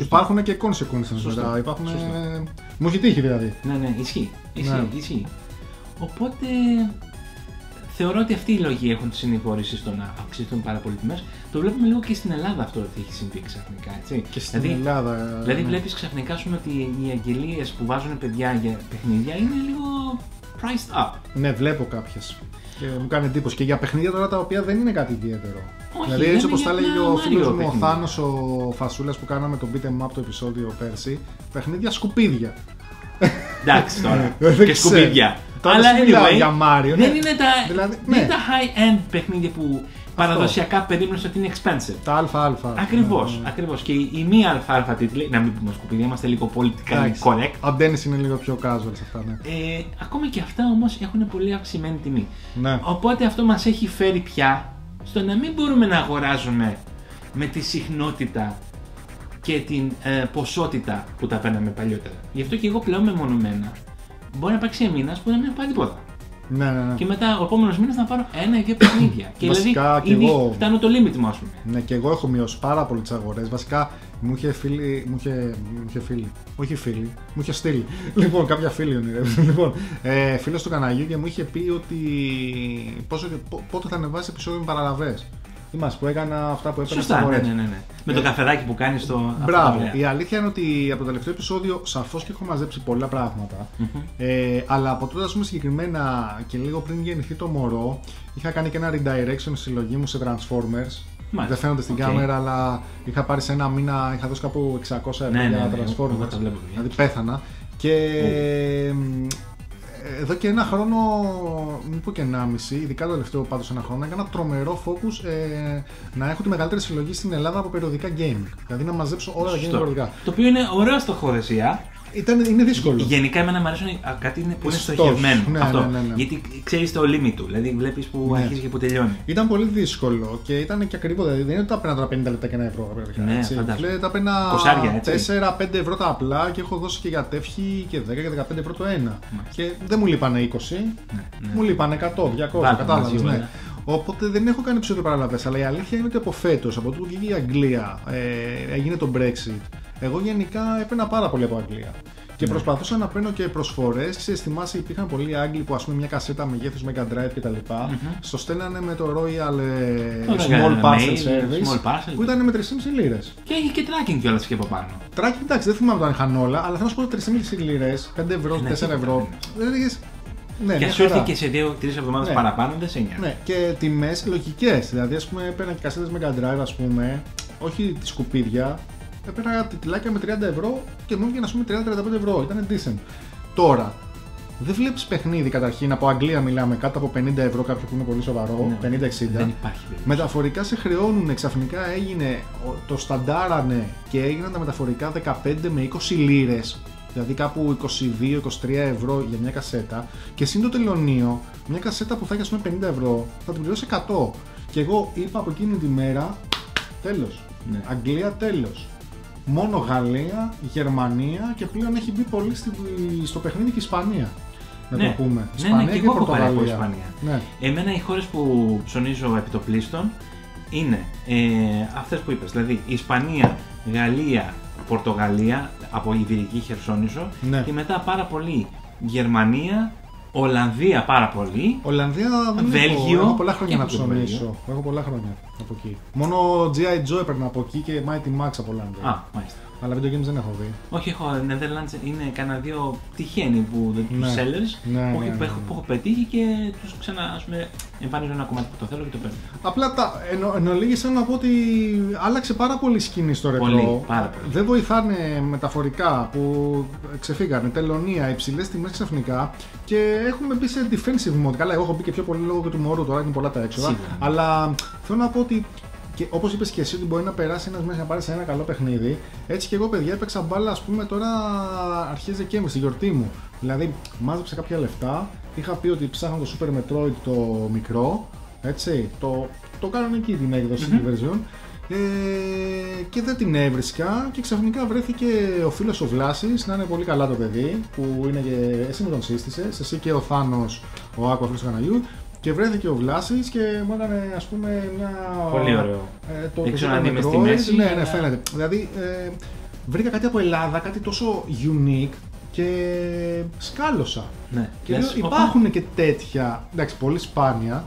υπάρχουν και consequences μετά. Μου έχει τύχει δηλαδή. Ναι, ισχύει. Οπότε... Θεωρώ ότι αυτοί οι λόγοι έχουν συνηγορήσει στο να αυξηθούν πάρα πολύ τιμές. Το βλέπουμε λίγο και στην Ελλάδα αυτό ότι έχει συμβεί ξαφνικά. Έτσι. Και στην Ελλάδα. Δηλαδή, βλέπεις ξαφνικά σου ότι οι αγγελίες που βάζουν παιδιά για παιχνίδια είναι λίγο priced up. Ναι, βλέπω κάποιες. Και μου κάνει εντύπωση. Και για παιχνίδια τώρα τα οποία δεν είναι κάτι ιδιαίτερο. Όχι, δηλαδή, έτσι όπως τα έλεγε ο φίλος μου ο Θάνος ο Φασούλας που κάναμε το beat 'em up το επεισόδιο πέρσι, παιχνίδια σκουπίδια. Εντάξει τώρα. Και σκουπίδια. Αλλά anyway, Μάριο, δεν είναι τα high-end παιχνίδια που παραδοσιακά περίμενες ότι είναι expensive. Τα αλφα-αλφα. Ακριβώς. Και οι μη αλφα-αλφα τίτλοι, να μην πούμε σκουπίδια, είμαστε λίγο πολιτικά correct. Ο Dennis είναι λίγο πιο casual σε αυτά, ναι. Ακόμα και αυτά όμως έχουν πολύ αυξημένη τιμή. Ναι. Οπότε αυτό μας έχει φέρει πια στο να μην μπορούμε να αγοράζουμε με τη συχνότητα και την ποσότητα που τα παίρναμε παλιότερα. Γι' αυτό και εγώ πλέον μεμονωμένα. Μπορεί να υπάρξει μήνας που να μην πάρει τίποτα. Ναι, ναι, ναι. Και μετά ο επόμενος μήνας να πάρω ένα ή δύο παιχνίδια. Και βασικά, δηλαδή ήδη φτάνω το limit μου, ας πούμε. Ναι, και εγώ έχω μειώσει πάρα πολύ τις αγορές. Βασικά μου είχε φίλη. Μου είχε στείλει. Λοιπόν, κάποια φίλη ονειρεύεται. Λοιπόν, φίλος του Καναγιού και μου είχε πει ότι πότε θα ανεβάσει επεισόδιο με παραλαβές. Είμαστε που έκανα αυτά που έπαιρνα στις αγορές. Ναι, ναι, ναι. Με το καφεδάκι που κάνει στο. Μπράβο. Η αλήθεια είναι ότι από το τελευταίο επεισόδιο σαφώς και έχω μαζέψει πολλά πράγματα. Αλλά από τότε, ας πούμε, συγκεκριμένα και λίγο πριν γεννηθεί το μωρό, είχα κάνει και ένα redirection στη συλλογή μου σε Transformers. Μάλιστα. Δεν φαίνονται στην κάμερα, αλλά είχα πάρει σε ένα μήνα, είχα δώσει κάπου 600 ευρώ για Transformers. Δηλαδή πέθανα. Και εδώ και ένα χρόνο, μην πω και 1,5, ειδικά το τελευταίο πάντως ένα χρόνο, έκανα τρομερό focus να έχω τη μεγαλύτερη συλλογή στην Ελλάδα από περιοδικά gaming. Δηλαδή να μαζέψω όλα τα gaming περιοδικά. Το οποίο είναι ωραίο στοχοθεσία. Είναι δύσκολο. Γενικά, εμένα μου αρέσουν κάτι που είναι στοχευμένο. Ναι, αυτό. Ναι, ναι, ναι. Γιατί ξέρεις το limit του. Δηλαδή, βλέπεις που αρχίζει και που τελειώνει. Ήταν πολύ δύσκολο και ήταν και ακριβό. Δηλαδή, δεν είναι ότι τα παίρνα 50 λεπτά και ένα ευρώ. Ναι, φαντάζομαι. Τα παίρνα 4-5 ευρώ τα απλά και έχω δώσει και για τεύχη και 10 και 15 ευρώ το ένα. Και δεν μου λείπανε 20, μου λείπανε 100, 200. Κατάλαβες. Ναι. Οπότε δεν έχω κάνει ψηλό παραλαβές. Αλλά η αλήθεια είναι ότι από φέτος, από τότε που βγήκε η Αγγλία, έγινε το Brexit. Εγώ γενικά έπαιρνα πάρα πολύ από Αγγλία. Και προσπαθούσα να παίρνω και προσφορές. Θυμάσαι, υπήρχαν πολλοί Άγγλοι που, ας πούμε, μια κασέτα μεγέθους Mega Drive κτλ. Στο στέλνανε με το Royal Small Parcel Service. Που ήταν με 3,5 λίρες. Και έχει και tracking κιόλας εκεί από πάνω. Tracking, εντάξει, δεν θυμάμαι το αν είχαν όλα, αλλά θέλω να σου πω 3,5 λίρες, 5 ευρώ, 4 ευρώ. Ναι, και αν σου έρθει και σε 2-3 εβδομάδες παραπάνω, δεν σε νοιάζει. Ναι, και τιμές λογικές. Δηλαδή, ας πούμε, παίρναν και κασέτες Mega Drive, ας πούμε, όχι τη σκουπίδια. Έπαιρνα τιτλάκια με 30 ευρώ και μου έβγαινε, ας πούμε, 30-35 ευρώ. Ήταν decent. Τώρα, δεν βλέπεις παιχνίδι καταρχήν. Από Αγγλία μιλάμε, κάτω από 50 ευρώ, κάποιο που είναι πολύ σοβαρό. Ναι, 50-60. Δεν υπάρχει. Μεταφορικά σε χρεώνουν. Ξαφνικά έγινε, το σταντάρανε και έγιναν τα μεταφορικά 15 με 20 λίρες. Δηλαδή κάπου 22-23 ευρώ για μια κασέτα. Και σύν το τελωνείο, μια κασέτα που θα έχει, ας πούμε, 50 ευρώ, θα την πληρώσει 100. Και εγώ είπα από εκείνη τη μέρα, τέλος. Ναι. Αγγλία, τέλος. Μόνο Γαλλία, Γερμανία και πλέον έχει μπει πολύ στο παιχνίδι και Ισπανία. Να το πούμε. Ισπανία και εγώ έχω πάρει από Ισπανία. Ναι. Εμένα οι χώρες που ψωνίζω επί το πλείστον είναι αυτές που είπες. Δηλαδή Ισπανία, Γαλλία, Πορτογαλία από Ιβηρική Χερσόνησο και μετά πάρα πολύ Γερμανία, Ολλανδία πάρα πολύ. Ολλανδία, Βέλγιο. Έχω πολλά χρόνια να ψωνίσω. Έχω πολλά χρόνια από εκεί. Μόνο G.I. Joe έπαιρνα από εκεί και Mighty Max από Ολλανδία. Α, μάλιστα. Αλλά video games δεν έχω δει. Όχι, έχω. Netherlands είναι κανένα δύο τυχαίνει που του sellers που έχω πετύχει και του ξανά, ας πούμε, εμφανίζω ένα κομμάτι που το θέλω και το παίρνω. Απλά εν ολίγης θέλω να πω ότι άλλαξε πάρα πολύ σκηνή στο ρεπρό. Δεν βοηθάνε μεταφορικά που ξεφύγανε, τελωνία, υψηλές τιμές ξαφνικά και έχουμε μπει σε defensive mode. Καλά, εγώ έχω μπει και πιο πολύ λόγω και του μωρού, τώρα είναι πολλά τα έξοδα. Σίγουρα. Αλλά θέλω να πω ότι. Και όπως είπες και εσύ, ότι μπορεί να περάσει ένας μέσα να πάρει σε ένα καλό παιχνίδι. Έτσι και εγώ, παιδιά, έπαιξα μπάλα, ας πούμε, τώρα αρχίζει Δεκέμβρη, στη γιορτή μου. Δηλαδή, μάζεψα κάποια λεφτά. Είχα πει ότι ψάχνω το Super Metroid το μικρό. Έτσι. Το κάνανε εκεί την έκδοση τη version. Και δεν την έβρισκα. Και ξαφνικά βρέθηκε ο φίλος ο Βλάσης, να είναι πολύ καλά το παιδί, που είναι και εσύ με τον σύστησες, εσύ και ο Θάνος, ο Άκου, αυτός του Καναγιού. Και βρέθηκε ο Βλάσης και μου έκανε, ας πούμε, μια. Πολύ ωραίο. Δεν ξέρω αν είμαι στη μέση. Ναι, ναι, φαίνεται. Δηλαδή, βρήκα κάτι από Ελλάδα, κάτι τόσο unique και σκάλωσα. Ναι. Και λέω, υπάρχουν και τέτοια. Εντάξει, πολύ σπάνια.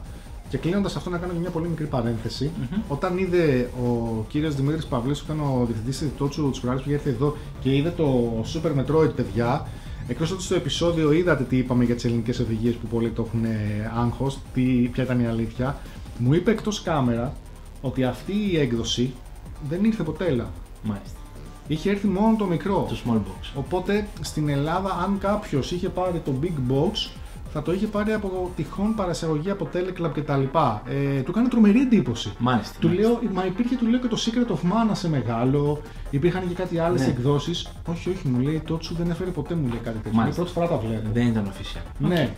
Και κλείνοντας αυτό, να κάνω και μια πολύ μικρή παρένθεση. Όταν είδε ο κύριος Δημήτρης Παυλίδης, που ήταν ο διευθυντής της Itochu της Κουράλης, που είχε έρθει εδώ και είδε το Super Metroid, παιδιά. Εκτός ότι στο επεισόδιο είδατε τι είπαμε για τις ελληνικές οδηγίες που πολλοί το έχουν άγχος, ποια ήταν η αλήθεια, μου είπε εκτός κάμερα ότι αυτή η έκδοση δεν ήρθε ποτέ Ελλάδα. Μάλιστα. Είχε έρθει μόνο το μικρό. Το small box. Οπότε στην Ελλάδα, αν κάποιος είχε πάρει το big box, θα το είχε πάρει από τυχόν παρασυλλογή, από Teleclub κτλ. Του έκανε τρομερή εντύπωση. Μάλιστα. Του λέω, μα υπήρχε, του λέω, και το Secret of Mana σε μεγάλο. Υπήρχαν και κάτι άλλες εκδόσεις. Όχι, όχι, μου λέει, Itochu δεν έφερε ποτέ, μου λέει, κάτι τέτοιο. Είναι πρώτη φορά τα βλέπω. Δεν ήταν official. Ναι.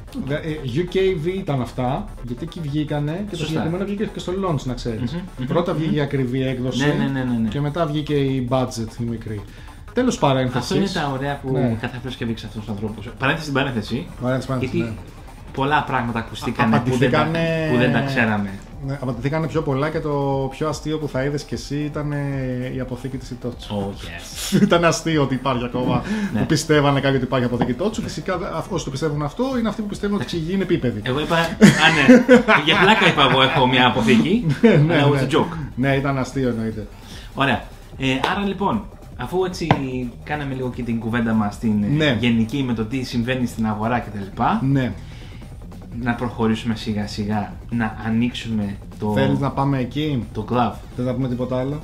UKV ήταν αυτά, γιατί εκεί βγήκανε και το συγκεκριμένο βγήκε και στο launch, να ξέρεις. Πρώτα βγήκε η ακριβή έκδοση και μετά βγήκε η budget, η μικρή. Τέλος παρένθεσης. Αυτό είναι τα ωραία που καθάφερες και δείξεις αυτούς τους ανθρώπους. Παρένθεση στην παρένθεση. Γιατί πολλά πράγματα ακουστήκανε που δεν τα ξέραμε. Ναι, απαντηθήκανε πιο πολλά και το πιο αστείο που θα είδες και εσύ ήταν η αποθήκη της Itochu. Oh, yes. Ήταν αστείο ότι υπάρχει ακόμα. Που πιστεύανε κάποιοι ότι υπάρχει αποθήκη Itochu. Φυσικά όσοι το πιστεύουν αυτό είναι αυτοί που πιστεύουν ότι η γη είναι επίπεδη. Εγώ είπα. Ναι. Για πλάκα είπα εγώ έχω μια αποθήκη. Ναι, it's a joke. Ναι, ήταν αστείο εννοείται. Ωραία. Άρα λοιπόν, αφού έτσι κάναμε λίγο και την κουβέντα μας στην γενική με το τι συμβαίνει στην αγορά κτλ. Ναι. Να προχωρήσουμε σιγά σιγά, να ανοίξουμε το... Θέλεις να πάμε εκεί? Το κλαμπ. Θες να πούμε τίποτα άλλο?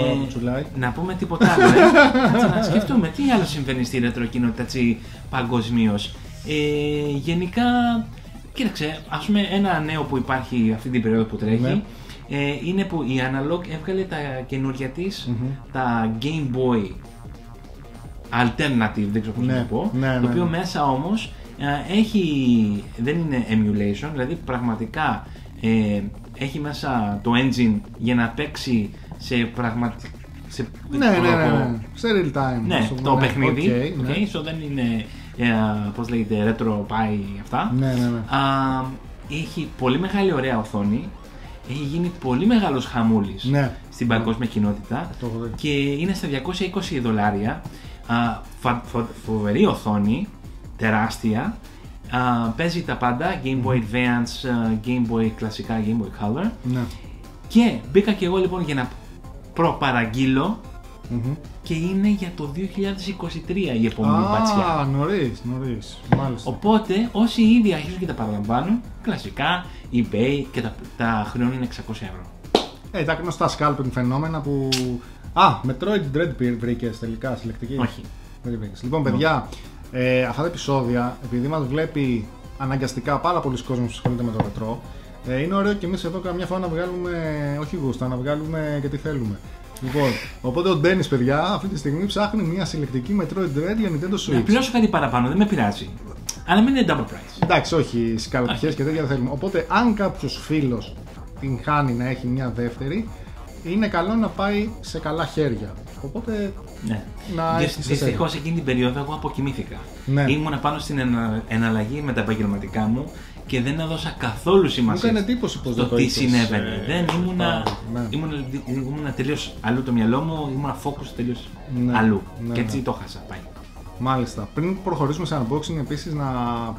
Τώρα που τσουλάει. Να πούμε τίποτα άλλο, να σκεφτούμε τι άλλο συμβαίνει στη ρετροκοινότητα παγκοσμίως. Γενικά, κοίταξε, ας πούμε ένα νέο που υπάρχει αυτή την περίοδο που τρέχει, ναι. Είναι που η Analog έβγαλε τα καινούργια της, τα Game Boy Alternative, δεν ξέρω πώς να το πω, το οποίο μέσα όμως έχει, δεν είναι emulation, δηλαδή πραγματικά έχει μέσα το engine για να παίξει σε πραγματικά. Σε real time. Ναι, το παιχνίδι. So δεν είναι, πώς λέγεται, retro pie αυτά. Έχει πολύ μεγάλη ωραία οθόνη. Έχει γίνει πολύ μεγάλος χαμούλης στην παγκόσμια κοινότητα και είναι στα $220. Φοβερή οθόνη. Τεράστια, παίζει τα πάντα, Game Boy Advance, Game Boy κλασικά, Game Boy Color. Ναι. Και μπήκα και εγώ λοιπόν για να προπαραγγείλω και είναι για το 2023 η επόμενη μπατσιά. Α, νωρίς, μάλιστα. Οπότε όσοι ήδη αρχίζουν και τα παραλαμβάνουν, κλασικά, eBay και τα χρεώνουν είναι €600. Τα γνωστά scalping φαινόμενα που... Α, Metroid Dreadbeard βρήκες τελικά, συλλεκτική. Όχι. Λοιπόν παιδιά, αυτά τα επεισόδια, επειδή μας βλέπει αναγκαστικά πάρα πολλοί κόσμοι που ασχολούνται με το ρετρό, είναι ωραίο και εμείς εδώ καμιά φορά να βγάλουμε, όχι γούστα, να βγάλουμε και τι θέλουμε. Λοιπόν, οπότε ο Dennis, παιδιά, αυτή τη στιγμή ψάχνει μια συλλεκτική Metroid Dread για Nintendo Switch. Να πληρώσω κάτι παραπάνω, δεν με πειράζει. Αλλά μην είναι double price. Εντάξει, όχι, σκαλοπιές και τέτοια δεν θέλουμε. Οπότε, αν κάποιος φίλος την χάνει να έχει μια δεύτερη, είναι καλό να πάει σε καλά χέρια. Οπότε. Ναι. Δυστυχώς εκείνη την περίοδο εγώ αποκοιμήθηκα. Ναι. Ήμουνα πάνω στην εναλλαγή με τα επαγγελματικά μου και δεν έδωσα καθόλου σημασία στο τι συνέβαινε. Δεν ήμουνα τελείως αλλού το μυαλό μου, ήμουνα focus τελείως αλλού. Και έτσι το χάσα πάλι. Μάλιστα. Πριν προχωρήσουμε σε unboxing, επίσης να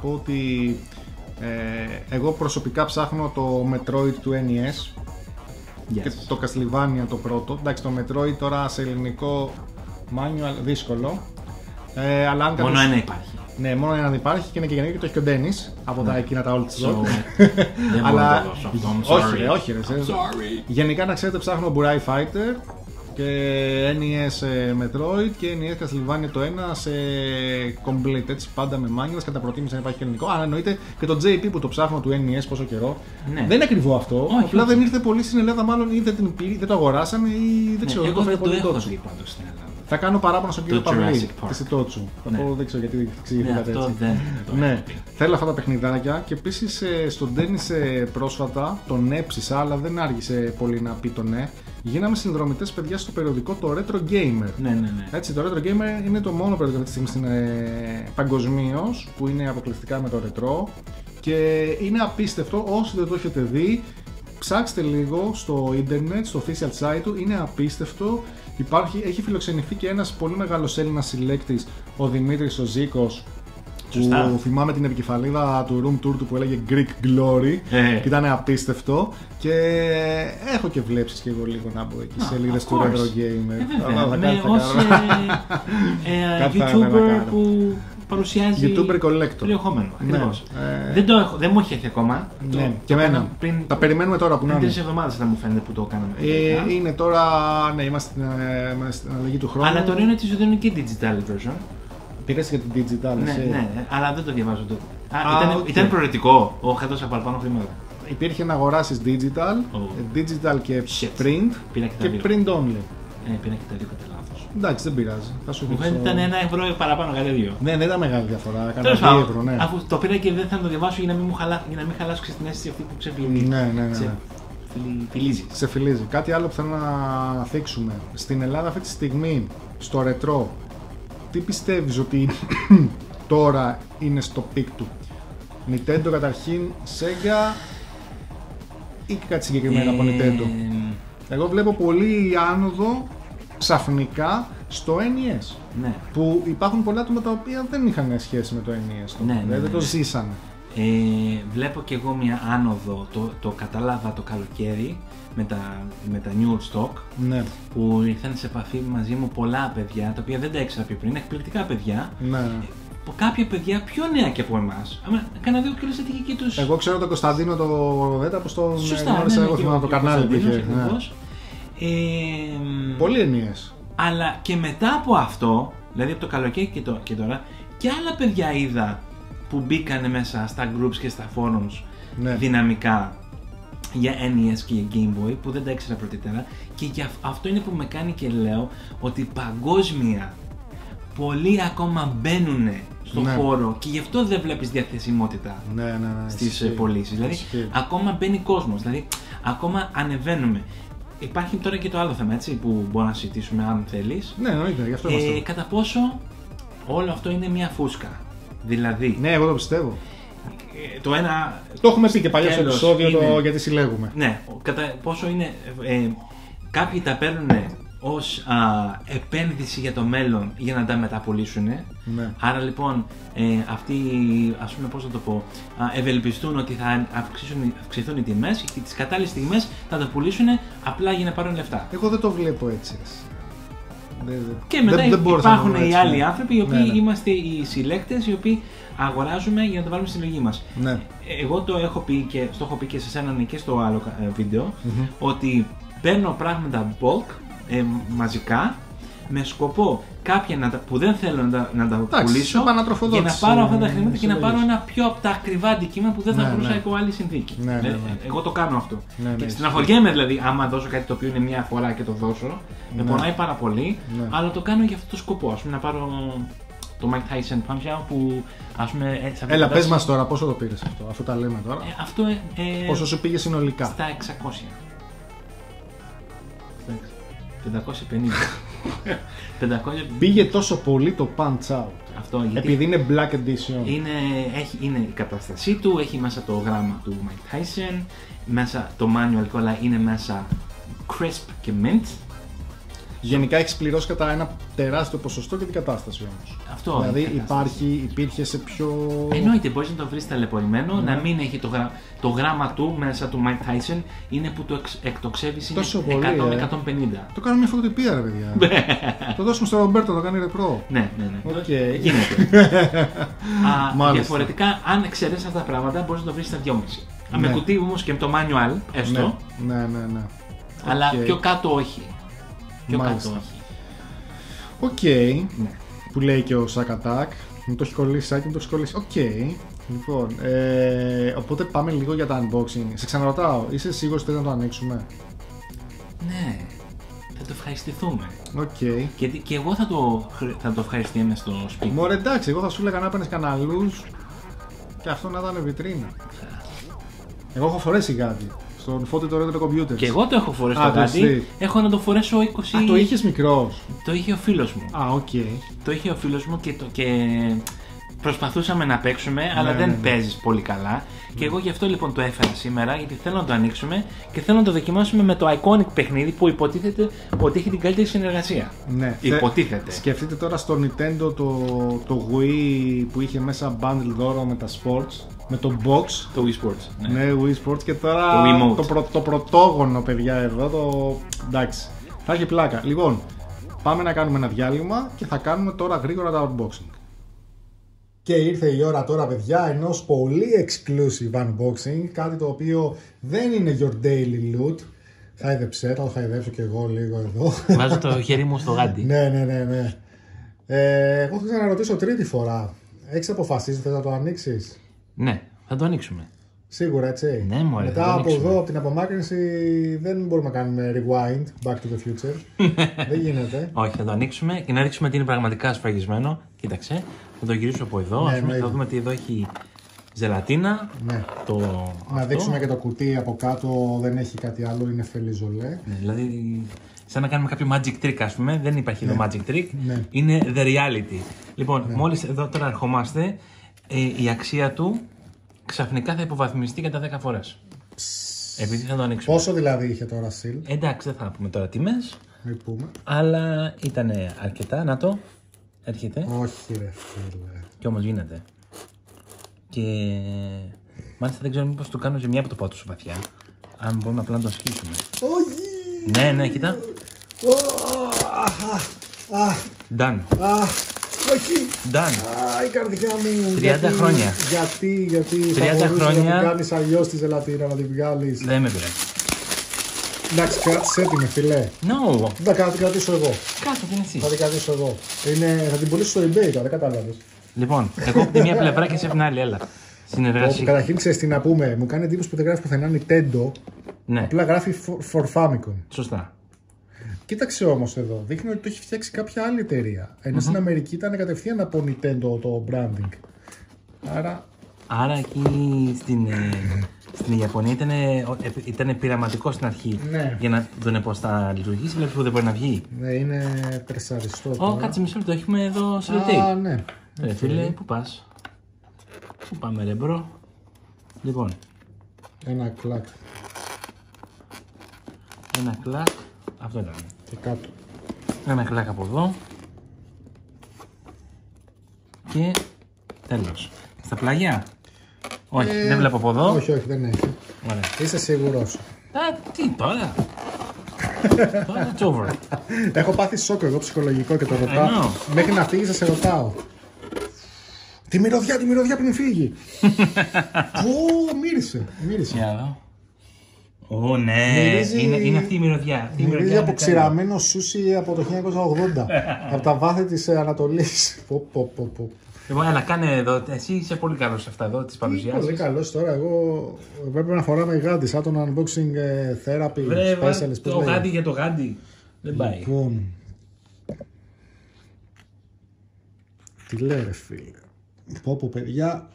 πω ότι εγώ προσωπικά ψάχνω το Metroid του NES. Yes. Και το Castlevania το πρώτο. Εντάξει, το Metroid τώρα σε ελληνικό manual δύσκολο. Αλλά αν μόνο ένα υπάρχει. Ναι, μόνο ένα υπάρχει και είναι και γενικό και το έχει και ο Dennis από τα εκείνα τα old stock. Αλλά όχι, ρε. Γενικά να ξέρετε, ψάχνω Burai Fighter και NES Metroid και NES Castlevania το ένα σε complete, έτσι πάντα με manuals. Κατά προτίμηση να υπάρχει και ελληνικό. Αλλά εννοείται και το JP που το ψάχνω του NES πόσο καιρό. Ναι. Δεν είναι ακριβό αυτό. Όχι, απλά δεν ήρθε πολύ στην Ελλάδα, μάλλον ή δεν την πήρε, δεν το αγοράσανε ή δεν ξέρω. Εγώ δεν το έχω δει πάντως στην Ελλάδα. Θα κάνω παράπονο στον κύριο Παυλίδη τη Itochu. Θα πω, δεν ξέρω γιατί ξηγηθήκατε έτσι. Ναι, θέλω αυτά τα παιχνιδάκια και επίσης στον Dennis πρόσφατα τον έψησα, αλλά δεν άργησε πολύ να πει το ναι. Γίναμε συνδρομητές, παιδιά, στο περιοδικό το Retro Gamer. Ναι. Έτσι, το Retro Gamer είναι το μόνο περιοδικό αυτή τη στιγμή στην παγκοσμίως που είναι αποκλειστικά με το ρετρό και είναι απίστευτο. Όσοι δεν το έχετε δει, ψάξτε λίγο στο ίντερνετ, στο official site του, είναι απίστευτο. Έχει φιλοξενηθεί και ένας πολύ μεγάλος Έλληνας συλλέκτης, ο Δημήτρης ο Ζήκος, που θυμάμαι την επικεφαλίδα του room tour του που έλεγε Greek Glory και ήταν απίστευτο και έχω και βλέψεις και εγώ λίγο να μπω εκεί σελίδες του Retro Gamer. Με ως YouTuber που παρουσιάζει περιεχόμενο. Δεν μου έχει έρθει ακόμα. Και εμένα. Τα περιμένουμε τώρα που είναι. Πριν 3 εβδομάδες θα μου φαίνεται που το κάναμε. Είναι τώρα, ναι, είμαστε στην αλλαγή του χρόνου. Αλλά τώρα είναι ότι σου δίνουν και digital version. Πήγες για την digital. Ναι, αλλά δεν το διαβάζω τότε. Ήταν προαιρετικό. Χατώσα παραπάνω χρήματα. Υπήρχε να αγοράσεις digital και print και print only. Πήρα και τα δύο κατά λάθος. Εντάξει, δεν πειράζει. Μου φαίνεται ήταν €1 παραπάνω κατά δύο. Ναι, δεν ήταν μεγάλη διαφορά. Κάνα €2, ναι. Αφού το πήρα και δεν θα το διαβάσω για να μην χαλάσω την αίσθηση αυτή που ξεφυλίζει. Σε φιλίζει. Κάτι άλλο που θέλω να θίξουμε. Στην Ελλάδα αυτή τη στιγμή, στο ρετρό, τι πιστεύεις ότι τώρα είναι στο πικ του? Nintendo καταρχήν, Sega ή κάτι συγκεκριμένο από Nintendo. Εγώ βλέπω πολύ άνοδο ξαφνικά στο NES. Ναι. Που υπάρχουν πολλά άτομα τα οποία δεν είχαν σχέση με το NES. Το δεν το ζήσανε. Βλέπω και εγώ μια άνοδο, το κατάλαβα το καλοκαίρι με τα New Stock, ναι, που ήρθαν σε επαφή μαζί μου πολλά παιδιά τα οποία δεν τα έξα πει πριν, εκπληκτικά παιδιά, ναι, κάποια παιδιά πιο νέα και από εμάς. Κάνα δύο κιλούς έτυχε και τους... Εγώ ξέρω τον Κωνσταντίνο το Βέτα, πως το γνώρισα, εγώ θυμάμαι το κανάλι που είχε. Πολύ ενίες. Αλλά και μετά από αυτό, δηλαδή από το καλοκαίρι και τώρα, και άλλα παιδιά είδα που μπήκανε μέσα στα groups και στα forums, ναι, δυναμικά για NES και για Game Boy που δεν τα ήξερα πρωτήτερα, και αυτό είναι που με κάνει και λέω ότι παγκόσμια πολλοί ακόμα μπαίνουνε στον, ναι, χώρο και γι' αυτό δεν βλέπεις διαθεσιμότητα, ναι, ναι, στις πωλήσεις. Δηλαδή ακόμα μπαίνει κόσμος, δηλαδή ακόμα ανεβαίνουμε. Υπάρχει τώρα και το άλλο θέμα, έτσι, που μπορούμε να συζητήσουμε αν θέλεις. Ναι, εννοείται, γι' αυτό είμαστε. Κατά πόσο όλο αυτό είναι μια φούσκα. Δηλαδή, ναι, εγώ το πιστεύω. Το ένα... Το έχουμε πει και παλιά στο επεισόδιο είναι... γιατί συλλέγουμε. Ναι, κατά πόσο είναι... κάποιοι τα παίρνουν ως επένδυση για το μέλλον για να τα μεταπολύσουν. Ναι. Άρα λοιπόν αυτοί, ας πούμε, πώς θα το πω, ευελπιστούν ότι θα αυξηθούν οι τιμές και τις κατάλληλες τιμές θα τα πουλήσουν απλά για να πάρουν λεφτά. Εγώ δεν το βλέπω έτσι. Και μετά υπάρχουν οι άλλοι άνθρωποι οι οποίοι, ναι, ναι, είμαστε οι συλλέκτες, οι οποίοι αγοράζουμε για να τα βάλουμε στη συλλογή μας. Ναι. Εγώ το έχω πει και στο έχω πει και σε σένα και στο άλλο βίντεο, ότι παίρνω πράγματα bulk, μαζικά, με σκοπό κάποια που δεν θέλω να τα πουλήσω, για να πάρω αυτά τα χρήματα και να πάρω ένα πιο από τα ακριβά αντικείμενα που δεν θα πουλούσα υπό άλλη συνθήκη. Ναι, ναι, ναι. Εγώ το κάνω αυτό. Ναι, ναι. Στεναχωριέμαι δηλαδή, άμα δώσω κάτι το οποίο είναι μία φορά και το δώσω, με πονάει πάρα πολύ, ναι, αλλά το κάνω για αυτό το σκοπό. Ας πούμε, να πάρω το Mike Tyson's Punch-Out που, ας πούμε, έτσι. Έλα, πες μας τώρα, πόσο το πήρες αυτό, αφού τα λέμε τώρα. Πόσο σου πήγε συνολικά? Στα 600. 550. Πήγε τόσο πολύ το Punch Out. Αυτό, επειδή είναι Black Edition. Είναι η κατάστασή του, έχει μέσα το γράμμα του Mike Tyson, μέσα το manual και όλα είναι μέσα crisp και mint. Γενικά έχει πληρώσει κατά ένα τεράστιο ποσοστό και την κατάσταση όμως. Αυτό. Δηλαδή υπήρχε σε πιο... Εννοείται, μπορείς να το βρεις ταλαιπωρημένο, ναι, να μην έχει το γράμμα του μέσα του Mike Tyson, είναι που το εκτοξεύεις είναι 100-150. Το κάνω μια φωτοτυπία, ρε παιδιά. Το δώσουμε στον Ρομπέρτο, το κάνει ρεπρό. Ναι, ναι, ναι. Okay. Γίνεται. Διαφορετικά, αν ξέρεις αυτά τα πράγματα, μπορείς να το βρεις στα 2,5. Ναι. Με κουτί όμως και με το manual, έστω. Ναι, ναι, ναι, ναι. Αλλά πιο κάτω όχι. Οκ, ναι, που λέει και ο Σακατάκ, μου το έχει κολλήσει Σάκη, μου το έχει κολλήσει, οκ. Λοιπόν, οπότε πάμε λίγο για τα unboxing. Σε ξαναρωτάω, είσαι σίγουρος ότι θέλεις να το ανοίξουμε? Ναι, θα το ευχαριστηθούμε. Okay. Γιατί και εγώ θα το ευχαριστούμε στο σπίτι. Μωρέ, εντάξει, εγώ θα σου έλεγα να έπαιρνες καναλούς και αυτό να ήταν βιτρίνα. Εγώ έχω φορέσει κάτι. Στον Φώτη το Retro Computers. Και εγώ το έχω φορέσει το κάτι. Έχω να το φορέσω 20. Α, το είχες μικρός? Το είχε ο φίλος μου. Α, οκ. Το είχε ο φίλος μου και προσπαθούσαμε να παίξουμε, αλλά δεν παίζεις πολύ καλά. Και εγώ γι' αυτό λοιπόν το έφερα σήμερα, γιατί θέλω να το ανοίξουμε και θέλω να το δοκιμάσουμε με το Iconic παιχνίδι που υποτίθεται ότι έχει την καλύτερη συνεργασία. Ναι. Υποτίθεται. Σκεφτείτε τώρα στο Nintendo το Wii που είχε μέσα bundle δώρο με τα sports. Με το box, το Wii Sports, ναι, ναι, Wii Sports, και τώρα το πρωτόγωνο, παιδιά, εδώ το... εντάξει, θα έχει πλάκα. Λοιπόν, πάμε να κάνουμε ένα διάλειμμα και θα κάνουμε τώρα γρήγορα τα unboxing. Και ήρθε η ώρα τώρα, παιδιά, ενός πολύ exclusive unboxing, κάτι το οποίο δεν είναι your daily loot. Χάιδεψέ, θα το χαϊδέψω και εγώ λίγο εδώ. Βάζω το χέρι μου στο γάντι. Ναι, ναι, ναι, ναι. Εγώ θα ξαναρωτήσω τρίτη φορά, έχεις αποφασίσει, θες να το ανοίξεις? Ναι, θα το ανοίξουμε. Σίγουρα, έτσι. Ναι, μωρέ, μετά από εδώ, από την απομάκρυνση, δεν μπορούμε να κάνουμε rewind, back to the future. Δεν γίνεται. Όχι, θα το ανοίξουμε και να ρίξουμε τι είναι πραγματικά σφραγισμένο. Κοίταξε, θα το γυρίσω από εδώ. Ναι, ναι, θα δούμε ότι εδώ έχει ζελατίνα. Ναι. Να δείξουμε και το κουτί από κάτω, δεν έχει κάτι άλλο, είναι φελιζολέ. Ναι, δηλαδή, σαν να κάνουμε κάποιο magic trick, ας πούμε. Δεν υπάρχει, ναι, εδώ magic trick. Ναι. Είναι the reality. Λοιπόν, ναι, μόλις εδώ τώρα ερχόμαστε. Η αξία του ξαφνικά θα υποβαθμιστεί κατά 10 φορές. Επειδή θα το ανοίξουμε. Πόσο δηλαδή είχε τώρα Seal? Εντάξει, δεν θα πούμε τώρα τιμές. Μην πούμε. Αλλά ήταν αρκετά. Να το. Έρχεται. Όχι, ρε φίλε. Κι όμως γίνεται. Και μάλιστα δεν ξέρω μήπως το κάνω ζημιά που το πάω τόσο βαθιά. Αν μπορούμε απλά να το ασχίσουμε. Όχι! Ναι, ναι, κοίτα. Done. Όχι! Done. Η καρδιά μου. 30 χρόνια. Γιατί 30 χρόνια. Να κάνεις αλλιώς τη ζελατίνα, να την βγάλεις. Δεν με πειράζει. Εντάξει, κράτησε τη με φιλέ. No. Δεν θα την κρατήσω εγώ. Κάτσε την εσύ. Θα την κρατήσω εγώ. Θα την πουλήσω στο eBay, δεν κατάλαβες. Λοιπόν, εγώ από τη μία πλευρά και εσύ από την άλλη, έλα. Συνεργασία. Καταρχήν ξέρεις τι να πούμε. Μου κάνει εντύπωση που δεν γράφει πουθενά Nintendo. Ναι. Απλά γράφει for Famicom. Σωστά. Κοίταξε όμως εδώ. Δείχνει ότι το έχει φτιάξει κάποια άλλη εταιρεία. Ενώ στην Αμερική ήταν κατευθείαν από Nintendo το branding. Άρα εκεί στην Ιαπωνία ήταν πειραματικό στην αρχή. Ναι. Για να δουν πώς θα λειτουργήσει. Βλέπεις που δεν μπορεί να βγει. Ναι, είναι περσαριστό. Κάτσε μισό λεπτό. Έχουμε εδώ σε ρωτή. Ναι. Ρε φίλε, πού πας? Πού πάμε ρε μπρο? Λοιπόν. Ένα κλακ. Ένα κλακ. Αυτό ήταν. Και κάτω. Ένα κλακ από εδώ. Και τέλος. Στα πλάγια. Όχι, δεν βλέπω από εδώ. Όχι, δεν έχει. Ωραία. Είσαι σίγουρος? Τι τώρα. Τώρα it's over. Έχω πάθει σόκο εγώ ψυχολογικό και το ρωτάω. Μέχρι να φύγει σε ρωτάω. Τη μυρωδιά πριν φύγει. Ω, μύρισε. Ω, ναι, είναι αυτή η μυρωδιά. Μυρίζει από ξηραμένο σούσι από το 1980. Από τα βάθη της Ανατολής. Λοιπόν, αλλά κάνε εδώ, εσύ είσαι πολύ καλός σε αυτά εδώ, τις παρουσιάσεις. Πολύ καλός τώρα, εγώ πρέπει να φοράμε γάντι, σαν τον unboxing therapy. Βέβαια, το γάντι για το γάντι. Δεν πάει. Λοιπόν, τι λέει ρε φίλε. Πόπο παιδιά,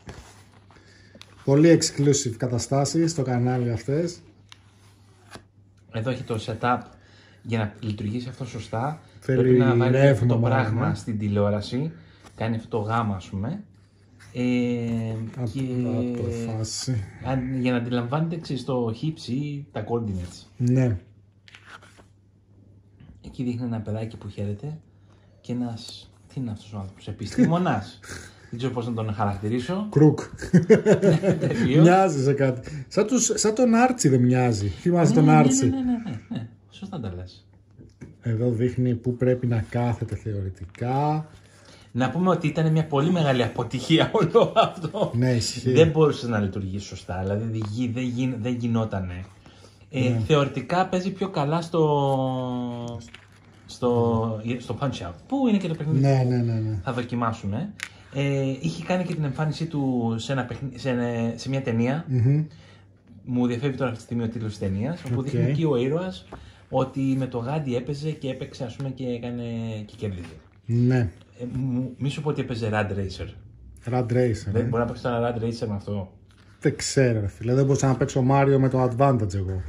πολύ exclusive καταστάσεις στο κανάλι αυτές. Εδώ έχει το setup για να λειτουργήσει αυτό σωστά. Πρέπει να βάλει αυτό το πράγμα στην τηλεόραση. Κάνει αυτό το γάμα ας πούμε. Και για να αντιλαμβάνετε ξέρεις το hips ή τα coordinates. Ναι. Εκεί δείχνει ένα παιδάκι που χαίρεται. Και ένας, τι είναι αυτός ο άνθρωπος, επιστήμονας. Δεν ξέρω πώς να τον χαρακτηρίσω. Κρουκ. Μοιάζει σε κάτι. Σαν τον Άρτσι δεν μοιάζει. Θυμάσαι τον Άρτσι. Ναι. Σωστά τα λες. Εδώ δείχνει που πρέπει να κάθεται θεωρητικά. Να πούμε ότι ήταν μια πολύ μεγάλη αποτυχία όλο αυτό. Ναι, ισχύει. Δεν μπορούσε να λειτουργήσει σωστά. Δηλαδή δεν γινότανε. Θεωρητικά παίζει πιο καλά στο Punch-Out. Πού είναι και το παιχνίδι. Ναι. Θα δοκιμάσουμε. Είχε κάνει και την εμφάνισή του σε μια ταινία. Μου διαφεύγει τώρα αυτή τη στιγμή ο τίτλος της ταινίας. Όπου δείχνει και ο ήρωας ότι με το γάντι έπαιζε και έπαιξε ας πούμε και έκανε και κέρδιζε. Ναι. Μη σου πω ότι έπαιζε Rad Racer. Δεν μπορεί να παίξει ένα Rad Racer με αυτό. Δεν ξέρω φίλε, δεν μπορούσα να παίξω Mario με το Advantage εγώ.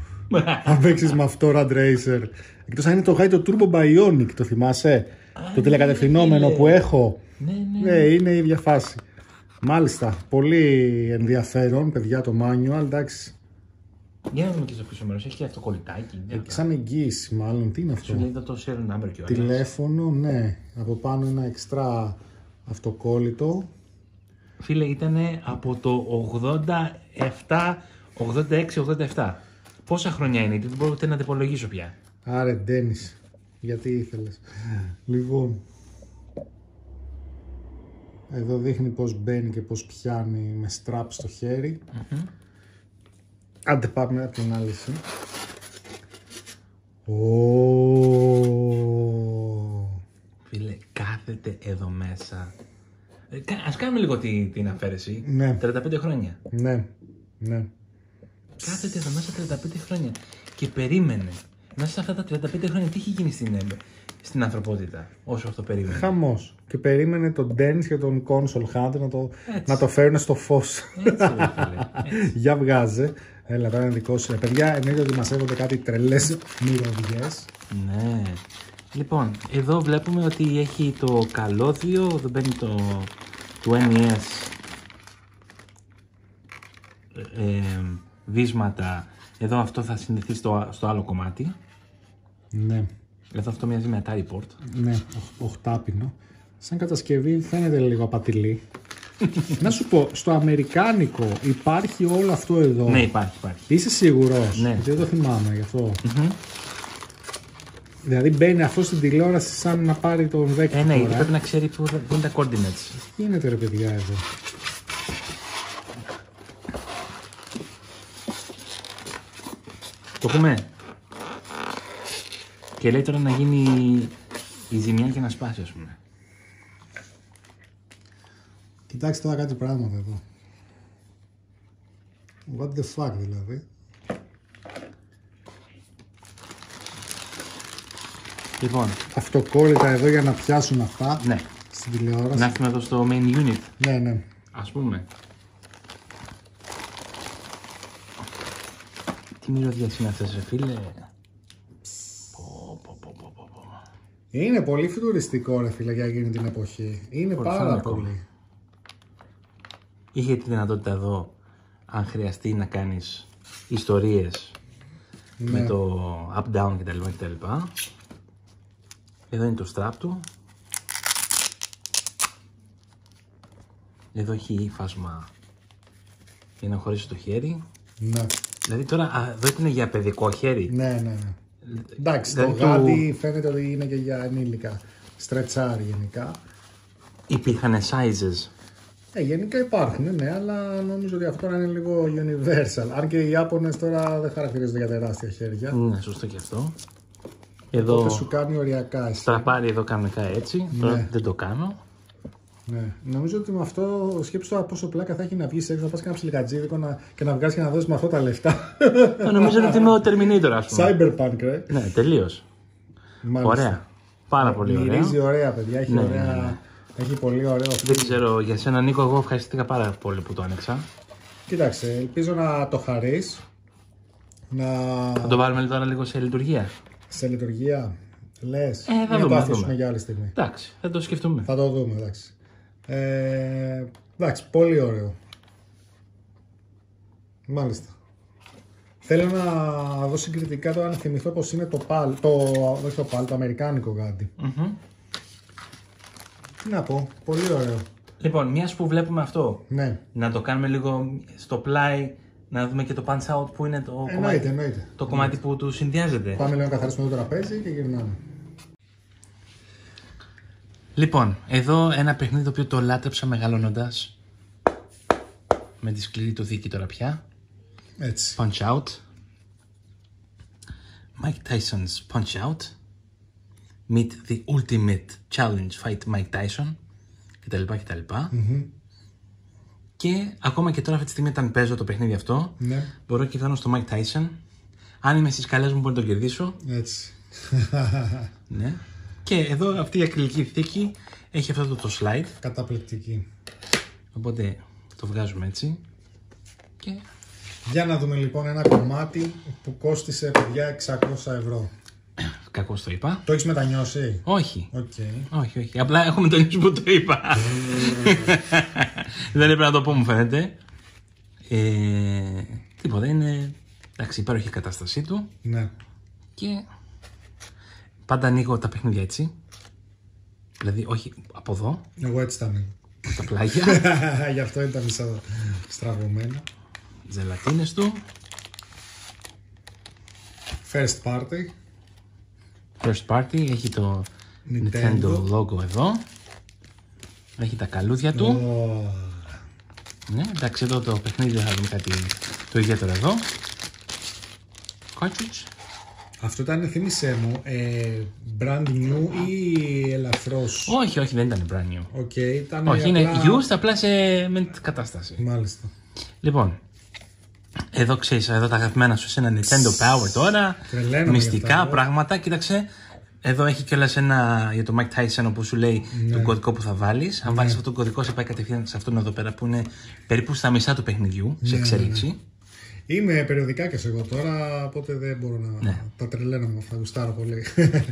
Αν παίξεις με αυτό Rad Racer. Εκτός αν είναι το γάντι το Turbo Bionic, το θυμάσαι? Το τηλεκατευθυνόμενο που έχω. Ναι, είναι η ίδια φάση. Μάλιστα, πολύ ενδιαφέρον, παιδιά, το manual, εντάξει. Για να δούμε και στο πίσω μέρος, έχει και αυτό κολλητάκι. Σαν εγγύηση, μάλλον, τι είναι αυτό. Σου λέει το serial number και όλα. Τηλέφωνο, ναι. Από πάνω ένα εξτρά αυτοκόλλητο. Φίλε, ήταν από το 87, 86-87. Πόσα χρονιά είναι, δεν μπορώ να το υπολογίσω πια. Άρε, Dennis, γιατί ήθελες. Λοιπόν. Εδώ δείχνει πως μπαίνει και πως πιάνει με strap στο χέρι. Άντε πάμε από την άλλη. Φίλε, κάθεται εδώ μέσα. Ας κάνουμε λίγο την αφαίρεση. Ναι. 35 χρόνια. Ναι. Κάθεται εδώ μέσα 35 χρόνια. Και περίμενε. Μέσα σε αυτά τα 35 χρόνια τι είχε γίνει στην ανθρωπότητα όσο αυτό περίμενε. Χαμός. Και περίμενε τον Dennis και τον Console Hunter να το φέρουν στο φως. Για βγάζε. Έλα τώρα είναι δικό σου. Παιδιά, εννοείται ότι μας έρχονται κάτι τρελές μυρωδιές. Ναι. Λοιπόν, εδώ βλέπουμε ότι έχει το καλώδιο. Εδώ μπαίνει το NES βίσματα. Εδώ αυτό θα συνδεθεί στο άλλο κομμάτι. Ναι. Εδώ αυτό μοιάζει με Atari Port. Ναι, οχτάπινο. Σαν κατασκευή φαίνεται λίγο απατηλή. Να σου πω, στο αμερικάνικο υπάρχει όλο αυτό εδώ? Ναι, υπάρχει. Είσαι σίγουρος? Ναι. Δεν το θυμάμαι γι' αυτό. Δηλαδή μπαίνει αυτό στην τηλεόραση σαν να πάρει τον δέκτη. Ναι, γιατί πρέπει να ξέρει πού είναι τα coordinates. Τι γίνεται ρε παιδιά εδώ? Το έχουμε. Και λέει τώρα να γίνει η ζημιά και να σπάσει, ας πούμε. Κοιτάξτε τώρα κάτι πράγματα εδώ. What the fuck δηλαδή. Λοιπόν, αυτοκόλλητα εδώ για να πιάσουν αυτά. Ναι. Στην τηλεόραση. Να έρθουμε εδώ στο main unit. Ναι, ναι. Ας πούμε. Τι μυρωδιές είναι αυτές ρε φίλε. Είναι πολύ φιτουριστικό ρε φίλε για εκείνη την εποχή. Είναι πάρα πολύ. Είχε τη δυνατότητα εδώ, αν χρειαστεί, να κάνεις ιστορίες, ναι, με το up-down κτλ. Εδώ είναι το strap του. Εδώ έχει ύφασμα για να χωρίσει το χέρι. Ναι. Δηλαδή τώρα, εδώ είναι για παιδικό χέρι. Ναι, ναι, ναι. Εντάξει, δηλαδή, το γάντι φαίνεται ότι είναι και για ενήλικα. Στρετσάρι γενικά. Υπήρχαν sizes. Γενικά υπάρχουν, ναι, αλλά νομίζω ότι αυτό είναι λίγο universal. Αν και οι Ιάπωνες τώρα δεν χαρακτηρίζονται για τεράστια χέρια. Ναι, σωστό και αυτό. Εδώ τότε σου κάνει οριακά. Στραπάρει εδώ κανονικά έτσι, ναι. Τώρα δεν το κάνω. Ναι, νομίζω ότι με αυτό σκέψου τώρα πόσο πλάκα θα έχει να βγεις έξω, να πας και ένα ψιλικατζίδικο και να βγάλεις και να δώσεις με αυτά τα λεφτά. Νομίζω ότι είμαι ο Terminator, ας πούμε. Cyberpunk, ρε. Ναι, τελείως. Μάλιστα. Ωραία. Πάρα πολύ ωραία. Μυρίζει ωραία, παιδιά. Έχει, ναι, ωραία. Ναι. Έχει πολύ ωραίο. Δεν ξέρω για σένα, Νίκο, εγώ ευχαριστήθηκα πάρα πολύ που το άνοιξα. Κοίταξε, ελπίζω να το χαρείς. Θα το βάλουμε τώρα λίγο σε λειτουργία. Σε λειτουργία, λες, θα το αφήσουμε για άλλη στιγμή. Εντάξει, θα το σκεφτούμε. Θα το δούμε, εντάξει. Εντάξει, πολύ ωραίο. Μάλιστα. Θέλω να δω συγκριτικά τώρα, να θυμηθώ πως είναι το PAL, το αμερικάνικο γάντι. Τι να πω, πολύ ωραίο. Λοιπόν, μιας που βλέπουμε αυτό, ναι, να το κάνουμε λίγο στο πλάι, να δούμε και το punch out που είναι το κομμάτι, το κομμάτι που του συνδυάζεται. Πάμε λίγο να καθαρίσουμε το τραπέζι και γυρνάμε. Λοιπόν, εδώ ένα παιχνίδι το οποίο το λάτρεψα μεγαλώνοντας. Με τη σκληρή του δίκη τώρα πια. Έτσι. Punch out. Mike Tyson's Punch Out. Meet the ultimate challenge, fight Mike Tyson κτλ. Και ακόμα και τώρα αυτή τη στιγμή όταν παίζω το παιχνίδι αυτό, ναι, μπορώ και φτάνω στο Mike Tyson. Αν είμαι στις καλές μου μπορεί να το κερδίσω. Έτσι. Ναι. Και εδώ αυτή η ακριλική θήκη έχει αυτό το slide. Καταπληκτική. Οπότε το βγάζουμε έτσι. Και για να δούμε λοιπόν ένα κομμάτι που κόστισε παιδιά 600 ευρώ. Κακώς το είπα. Το έχεις μετανιώσει? Όχι. Okay. Όχι, όχι. Απλά έχω μετανιώσει που το είπα. Δεν έπρεπε να το πω, μου φαίνεται. Τίποτα, είναι. Εντάξει, υπέροχη η κατάστασή του. Ναι. Και πάντα ανοίγω τα παιχνίδια έτσι. Δηλαδή, όχι από εδώ. Εγώ έτσι τα ανοίγω. Από τα πλάγια. Γι' αυτό ήταν στραβωμένα. Ζελατίνες του. First party. First party, έχει το Nintendo logo εδώ. Έχει τα καλούδια του. Ναι, εντάξει, εδώ το παιχνίδι θα δούμε κάτι το ιδιαίτερο εδώ. Cartridge. Αυτό ήταν, θύμισε μου, brand new ή ελαφρώς? Όχι, όχι, δεν ήταν brand new. Okay, ήταν όχι, απλά είναι used, απλά σε mint κατάσταση. Μάλιστα. Λοιπόν, εδώ ξέρεις, εδώ τα αγαπημένα σου, ένα Nintendo Power τώρα. Τρελαίνομαι. Μυστικά πράγματα, κοίταξε. Εδώ έχει κιόλας ένα για το Mike Tyson όπου σου λέει, ναι, τον κωδικό που θα βάλεις. Αν βάλεις αυτόν τον κωδικό, σε πάει κατευθείαν σε αυτόν εδώ πέρα που είναι περίπου στα μισά του παιχνιδιού, ναι, σε εξέλιξη. Ναι, ναι. Είμαι περιοδικά και εγώ τώρα, οπότε δεν μπορώ να τα τρελαίνω με αυτά, γουστάρω πολύ.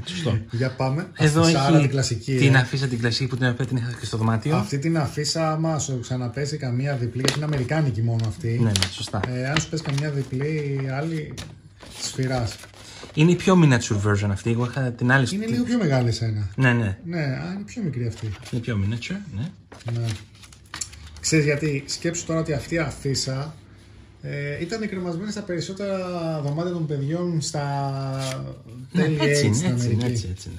Σωστό. Για πάμε. Εδώ έχει την κλασική. Την αφίσα την κλασική που την είχα και στο δωμάτιο. Αυτή την αφίσα, άμα σου ξαναπέσει καμία διπλή, γιατί είναι αμερικάνικη μόνο αυτή. Ναι, ναι, σωστά. Αν σου πέσει καμία διπλή, άλλη σφυρά. Είναι η πιο miniature version αυτή. Εγώ είχα την άλλη. Είναι λίγο πιο μεγάλη σένα. Ναι, ναι. Ναι, είναι πιο μικρή αυτή. Είναι πιο miniature, ναι. Ναι. Ξέρεις γιατί, σκέψου τώρα ότι αυτή η αφίσα ήταν κρεμασμένη στα περισσότερα δωμάτια των παιδιών στα τέλη έτσι.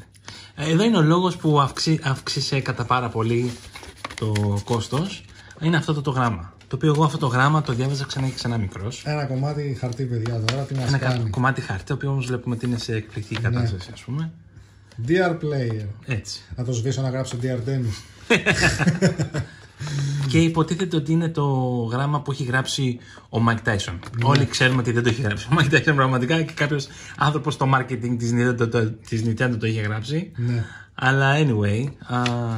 Εδώ είναι ο λόγος που αύξησε κατά πάρα πολύ το κόστος. Είναι αυτό το γράμμα. Το οποίο εγώ αυτό το γράμμα το διάβαζα ξανά και ξανά μικρός. Ένα κομμάτι χαρτί, παιδιά, τώρα τι μας κάνει. Ένα κομμάτι χαρτί, το οποίο όμως βλέπουμε ότι είναι σε εκπληκτική κατάσταση, ας πούμε. DR Player. Έτσι. Να το σβήσω να γράψω DR Dennis. Και υποτίθεται ότι είναι το γράμμα που έχει γράψει ο Mike Tyson. Ναι. Όλοι ξέρουμε ότι δεν το έχει γράψει ο Mike Tyson πραγματικά και κάποιος άνθρωπος στο marketing της Nintendo το είχε γράψει. Ναι. Αλλά anyway...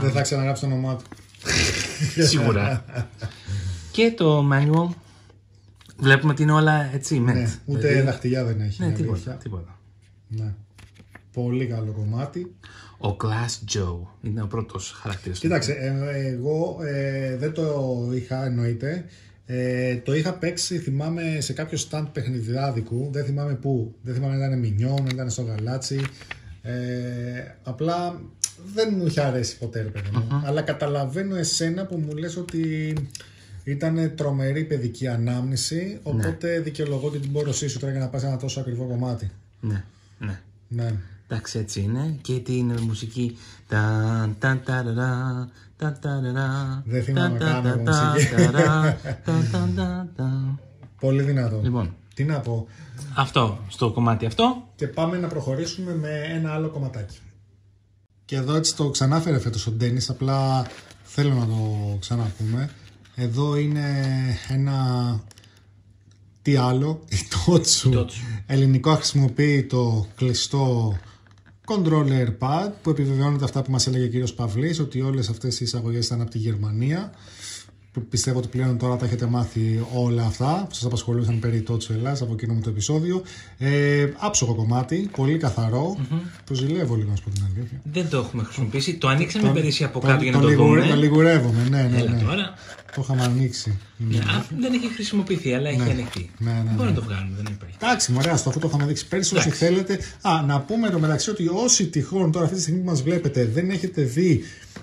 Δεν θα ξαναγράψει το όνομά του. Σίγουρα. Και το manual βλέπουμε ότι είναι όλα έτσι. Ναι, ούτε δηλαδή... δαχτυλιά δεν έχει. Ναι, τίποτα. Ναι. Πολύ καλό κομμάτι. Ο Glass Joe είναι ο πρώτος χαρακτήρας. Κοίταξε, εγώ δεν το είχα, εννοείται. Το είχα παίξει, θυμάμαι, σε κάποιο stand παιχνιδιδάδικου. Δεν θυμάμαι πού. Δεν θυμάμαι αν ήταν Μινιόν, αν ήταν στο Γαλάτσι. Απλά δεν μου είχε αρέσει ποτέ, ρε παιδί μου. Αλλά καταλαβαίνω εσένα που μου λες ότι ήταν τρομερή παιδική ανάμνηση. Οπότε δικαιολογώ και την πόρωσή σου τώρα για να πας ένα τόσο ακριβό κομμάτι. Ναι, ναι. Ναι. Εντάξει, έτσι είναι. Και την μουσική. Δεν θυμάμαι καν μουσική. Πολύ δυνατό. Λοιπόν, τι να πω. Αυτό, στο κομμάτι αυτό. Και πάμε να προχωρήσουμε με ένα άλλο κομματάκι. Και εδώ έτσι το ξανάφερε φέτος ο Ντένις, απλά θέλω να το ξαναπούμε. Εδώ είναι ένα... Τι άλλο, η Itochu, ελληνικό αχρησιμοποιητό κλειστό controller pad που επιβεβαιώνεται αυτά που μας έλεγε ο κύριος Παυλής, ότι όλες αυτές οι εισαγωγές ήταν από τη Γερμανία, που πιστεύω ότι πλέον τώρα τα έχετε μάθει όλα αυτά που σας απασχολούσαν περί Itochu Ελλάς από εκείνο μου το επεισόδιο. Άψογο κομμάτι, πολύ καθαρό, το ζηλεύω λίγο να σου πω την αλήθεια. Δεν το έχουμε χρησιμοποιήσει, το ανοίξαμε πέρυσι από κάτω για να το δούμε. Το λιγουρεύομαι, ναι. Τώρα. Το είχαμε ανοίξει. Δεν έχει χρησιμοποιηθεί, αλλά έχει ανοιχτεί. Ναι. Μπορεί να το βγάλουμε, δεν υπάρχει. Εντάξει, μωρέ, αυτό το είχαμε δείξει πέρυσι. Όσοι θέλετε. Να πούμε εδώ μεταξύ ότι όσοι τυχόν τώρα αυτή τη στιγμή που μας βλέπετε δεν έχετε δει,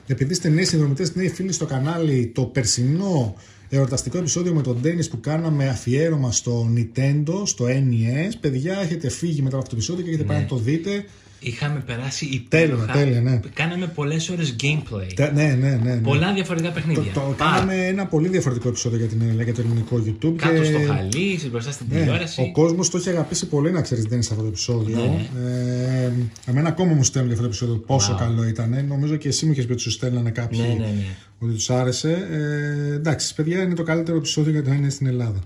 επειδή είστε νέοι συνδρομητές, νέοι φίλοι στο κανάλι, το περσινό εορταστικό επεισόδιο με τον Dennis που κάναμε αφιέρωμα στο Nintendo, στο NES. Παιδιά, έχετε φύγει μετά από αυτό το επεισόδιο και έχετε πάει να το δείτε. Είχαμε περάσει υπέροχα. Τέλεια, ναι. Κάναμε πολλές ώρες gameplay. Ναι. Πολλά διαφορετικά παιχνίδια. Κάναμε ένα πολύ διαφορετικό επεισόδιο για το ελληνικό YouTube. Κάτω στο χαλί, μπροστά στην τηλεόραση. Ο κόσμος το έχει αγαπήσει πολύ, να ξέρεις, Dennis, αυτό το επεισόδιο. Εμένα ακόμα μου στέλνουν για αυτό το επεισόδιο πόσο καλό ήταν. Νομίζω και εσύ μου είχες πει ότι σου στέλνανε κάποιοι ότι τους άρεσε. Εντάξει, παιδιά, είναι το καλύτερο επεισόδιο για το NES στην Ελλάδα.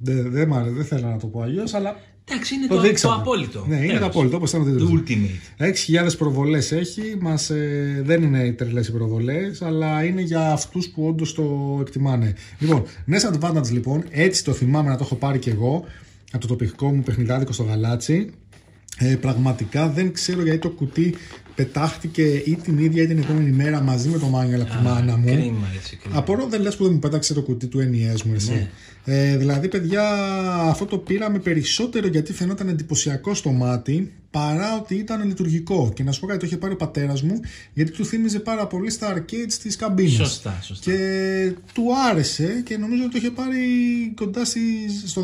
Δεν θέλω να το πω αλλιώς, αλλά. Εντάξει, είναι το απόλυτο. Ναι, είναι το απόλυτο, όπως ήταν το Ultimate. 6.000 προβολές έχει, δεν είναι τρελές οι προβολές, αλλά είναι για αυτούς που όντως το εκτιμάνε. Λοιπόν, NES Advantage λοιπόν, έτσι το θυμάμαι να το έχω πάρει και εγώ, από το τοπικό μου παιχνιδάδικο στο Γαλάτσι. Πραγματικά δεν ξέρω γιατί το κουτί πετάχτηκε ή την ίδια ή την επόμενη μέρα μαζί με το μάγιαλ από τη μάνα μου. Κρίμα. Απορώ, δεν λες που δεν μου πέταξε το κουτί του NES μου, εσύ. Ναι. Δηλαδή, παιδιά, αυτό το πήραμε περισσότερο γιατί φαινόταν εντυπωσιακό στο μάτι παρά ότι ήταν λειτουργικό. Και να σου πω κάτι, το είχε πάρει ο πατέρας μου γιατί του θύμιζε πάρα πολύ στα arcades της καμπίνας. Σωστά. Και του άρεσε και νομίζω ότι το είχε πάρει κοντά στο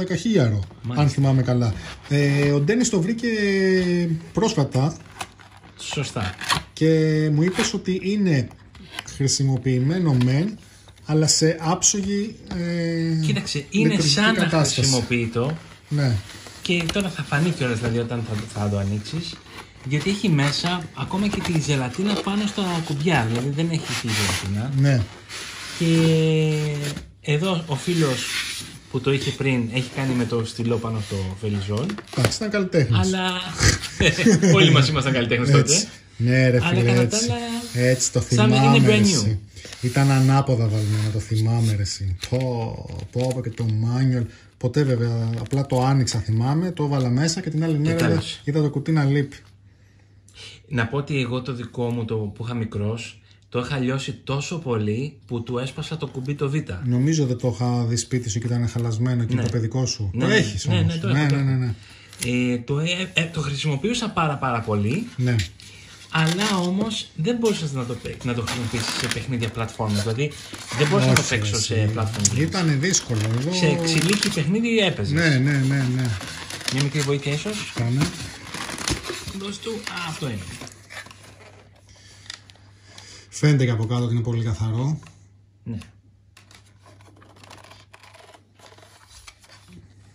10.000, αν θυμάμαι καλά. Ο Dennis το βρήκε πρόσφατα. Σωστά. Και μου είπες ότι είναι χρησιμοποιημένο μεν, αλλά σε άψογη κοίταξε, είναι σαν να χρησιμοποιητό. Ναι. Και τώρα θα φανεί κιόλας, δηλαδή, όταν θα το ανοίξεις, γιατί έχει μέσα ακόμα και τη ζελατίνα πάνω στα κουμπιά, δηλαδή δεν έχει τη ζελατίνα. Ναι. Και εδώ ο φίλος που το είχε πριν έχει κάνει με το στυλό πάνω στο φελιζόν. Εντάξει, ήταν καλλιτέχνης. Αλλά όλοι μας ήμασταν καλλιτέχνες τότε. Ναι, ρε φίλε, έτσι το θυμάμαι. Ήταν ανάποδα βαλμένο, το θυμάμαι, ρε. Πω και το manual. Ποτέ βέβαια, απλά το άνοιξα θυμάμαι, το έβαλα μέσα και την άλλη μέρα είδα το κουτί να λείπει. Να πω ότι εγώ το δικό μου το που είχα μικρός, το είχα λιώσει τόσο πολύ που του έσπασα το κουμπί το Β. Νομίζω δεν το είχα δει σπίτι σου και ήταν χαλασμένο και ναι. Το παιδικό σου. Ναι. Το έχεις όμως. Ναι. Το χρησιμοποιούσα πάρα πολύ. Ναι. Αλλά όμως δεν μπορούσες να το χρησιμοποιήσεις σε παιχνίδια πλατφόρμα. Δηλαδή δεν μπορούσα να το παίξω σε πλατφόρμα. Ήταν δύσκολο. Εδώ... Σε ξυλίκι παιχνίδι έπαιζες. Ναι. Μια μικρή βοήθεια ίσως. Πάμε. Δώσ' του. Α, αυτό είναι. Φαίνεται και από κάτω ότι είναι πολύ καθαρό. Ναι.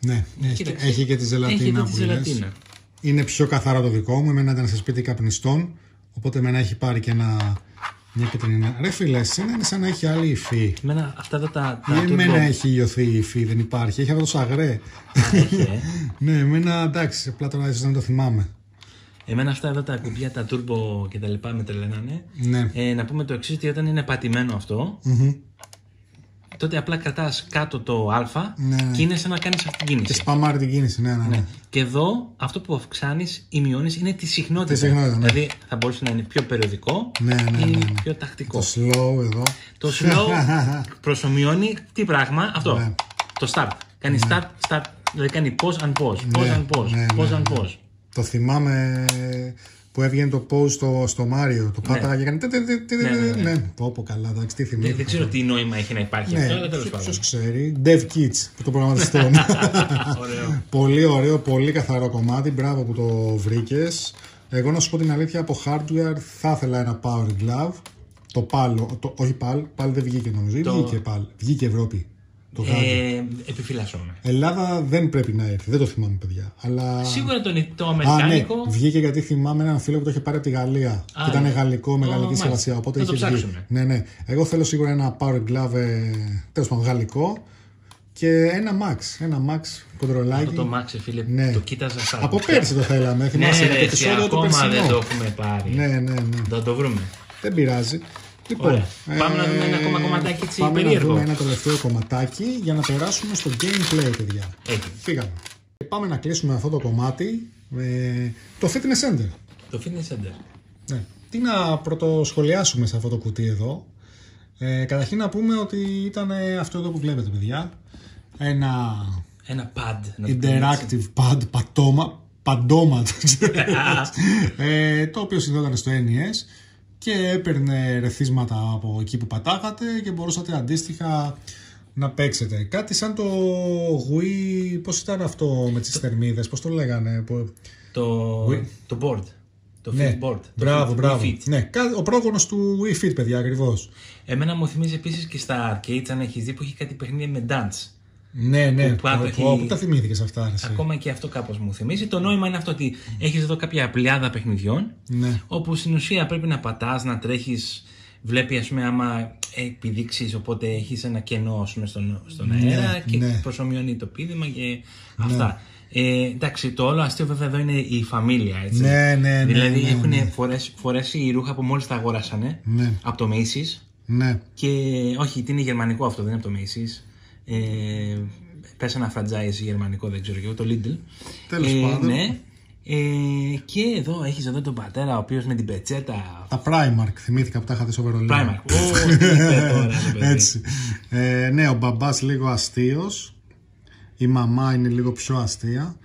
Ναι, έχει και τη ζελατίνα που λες. Είναι πιο καθαρό το δικό μου. Εμένα ήταν σε σπίτι καπνιστών. Οπότε εμένα έχει πάρει και μια πιτρινή. Ρε φίλε, είναι σαν να έχει άλλη υφή. Εμένα αυτά εμένα έχει λιωθεί η υφή, δεν υπάρχει. Έχει αυτό το σαγρέ. Ναι, εμένα εντάξει, απλά τώρα ίσως να το θυμάμαι. Εμένα αυτά εδώ τα κουμπιά, τα turbo και τα λοιπά με τρελαίνανε. Ναι. Να πούμε το εξής, ότι όταν είναι πατημένο αυτό, τότε απλά κρατάς κάτω το α και είναι σαν να κάνεις αυτή την κίνηση. Και σπαμάρει την κίνηση, ναι. Και εδώ αυτό που αυξάνεις ή μειώνεις είναι τη συχνότητα. Δηλαδή θα μπορούσε να είναι πιο περιοδικό ή πιο τακτικό. Το slow εδώ. Το slow προσομοιώνει τι πράγμα, αυτό. Ναι. Το start. Κάνει start, δηλαδή κάνει pause and pause. Pause and pause. Το θυμάμαι που έβγαινε το pause στο Μάριο, το πάταγα και έκανε. Ναι. Πω καλά, εντάξει, τι θυμάμαι. Δεν ξέρω τι νόημα έχει να υπάρχει αυτό, αλλά τέλος πάντων. Ποιος ξέρει. Dev Kids που το προγραμματιστώ. Πολύ ωραίο, πολύ καθαρό κομμάτι. Μπράβο που το βρήκες. Εγώ να σου πω την αλήθεια, από hardware θα ήθελα ένα Power Glove. Το Πάλο, όχι πάλι δεν βγήκε νομίζω. Βγήκε Ευρώπη. Επιφυλασσόμαι. Ελλάδα δεν πρέπει να έρθει, δεν το θυμάμαι παιδιά. Αλλά... Σίγουρα το αμερικάνικο. Α, ναι. Βγήκε γιατί θυμάμαι έναν φίλο που το είχε πάρει από τη Γαλλία. Ήταν γαλλικό, με γαλλική συσκευασία. Οπότε είχε βγει. Ναι. Εγώ θέλω σίγουρα ένα Power Glove, τέλος πάντων γαλλικό. Και ένα Max κοντρολάκι. Αυτό το Max, φίλε, το κοίταζα σαν. Από πέρσι το θέλαμε. Θυμάσαι το ακόμα δεν το έχουμε πάρει. Ναι. Θα το βρούμε. Δεν πειράζει. Λοιπόν, πάμε να δούμε ένα ακόμα κομματάκι έτσι περίεργο. Πάμε να δούμε ένα τελευταίο κομματάκι για να περάσουμε στο gameplay, παιδιά. Φύγαμε. Και πάμε να κλείσουμε αυτό το κομμάτι με το fitness center. Ναι. Τι να πρωτοσχολιάσουμε σε αυτό το κουτί εδώ. Καταρχήν να πούμε ότι ήταν αυτό εδώ που βλέπετε, παιδιά. Ένα pad. Interactive pad, παντόμα. Το οποίο συνδόταν στο NES. Και έπαιρνε ρεθίσματα από εκεί που πατάγατε και μπορούσατε αντίστοιχα να παίξετε. Κάτι σαν το Wii, πώς ήταν αυτό με τις θερμίδες, πώς το λέγανε. Το board, το Fit board. Μπράβο. Wii Fit. Ναι, ο πρόγονος του Wii Fit, παιδιά, ακριβώς. Εμένα μου θυμίζει επίσης και στα arcades, αν έχεις δει, που είχε κάτι παιχνίδι με dance. Ναι, που τα θυμήθηκες αυτά. Ακόμα και αυτό κάπως μου θυμίζει. Το νόημα είναι αυτό ότι έχεις εδώ κάποια πλειάδα παιχνιδιών, όπου στην ουσία πρέπει να πατάς, να τρέχεις, βλέπει ας πούμε άμα επιδείξεις, οπότε έχεις ένα κενό ας πούμε, στον αέρα και προσομοιώνει το πήδημα και αυτά. Εντάξει, το όλο αστείο βέβαια εδώ είναι η φαμίλια, έτσι. Ναι. Δηλαδή έχουν φορέσει ρούχα που μόλις τα αγόρασανε από το Macy's. Και όχι, είναι γερμανικό αυτό, δεν είναι από το Macy's. Πες ένα franchise γερμανικό, δεν ξέρω και εγώ, το Lidl. Τέλος πάντων. Ναι. Και εδώ έχεις εδώ τον πατέρα ο οποίος με την πετσέτα. Τα Primark, θυμήθηκα που τα είχατε στο Βερολίνο. Primark. Έτσι. Ναι, ο μπαμπάς λίγο αστείος. Η μαμά είναι λίγο πιο αστεία.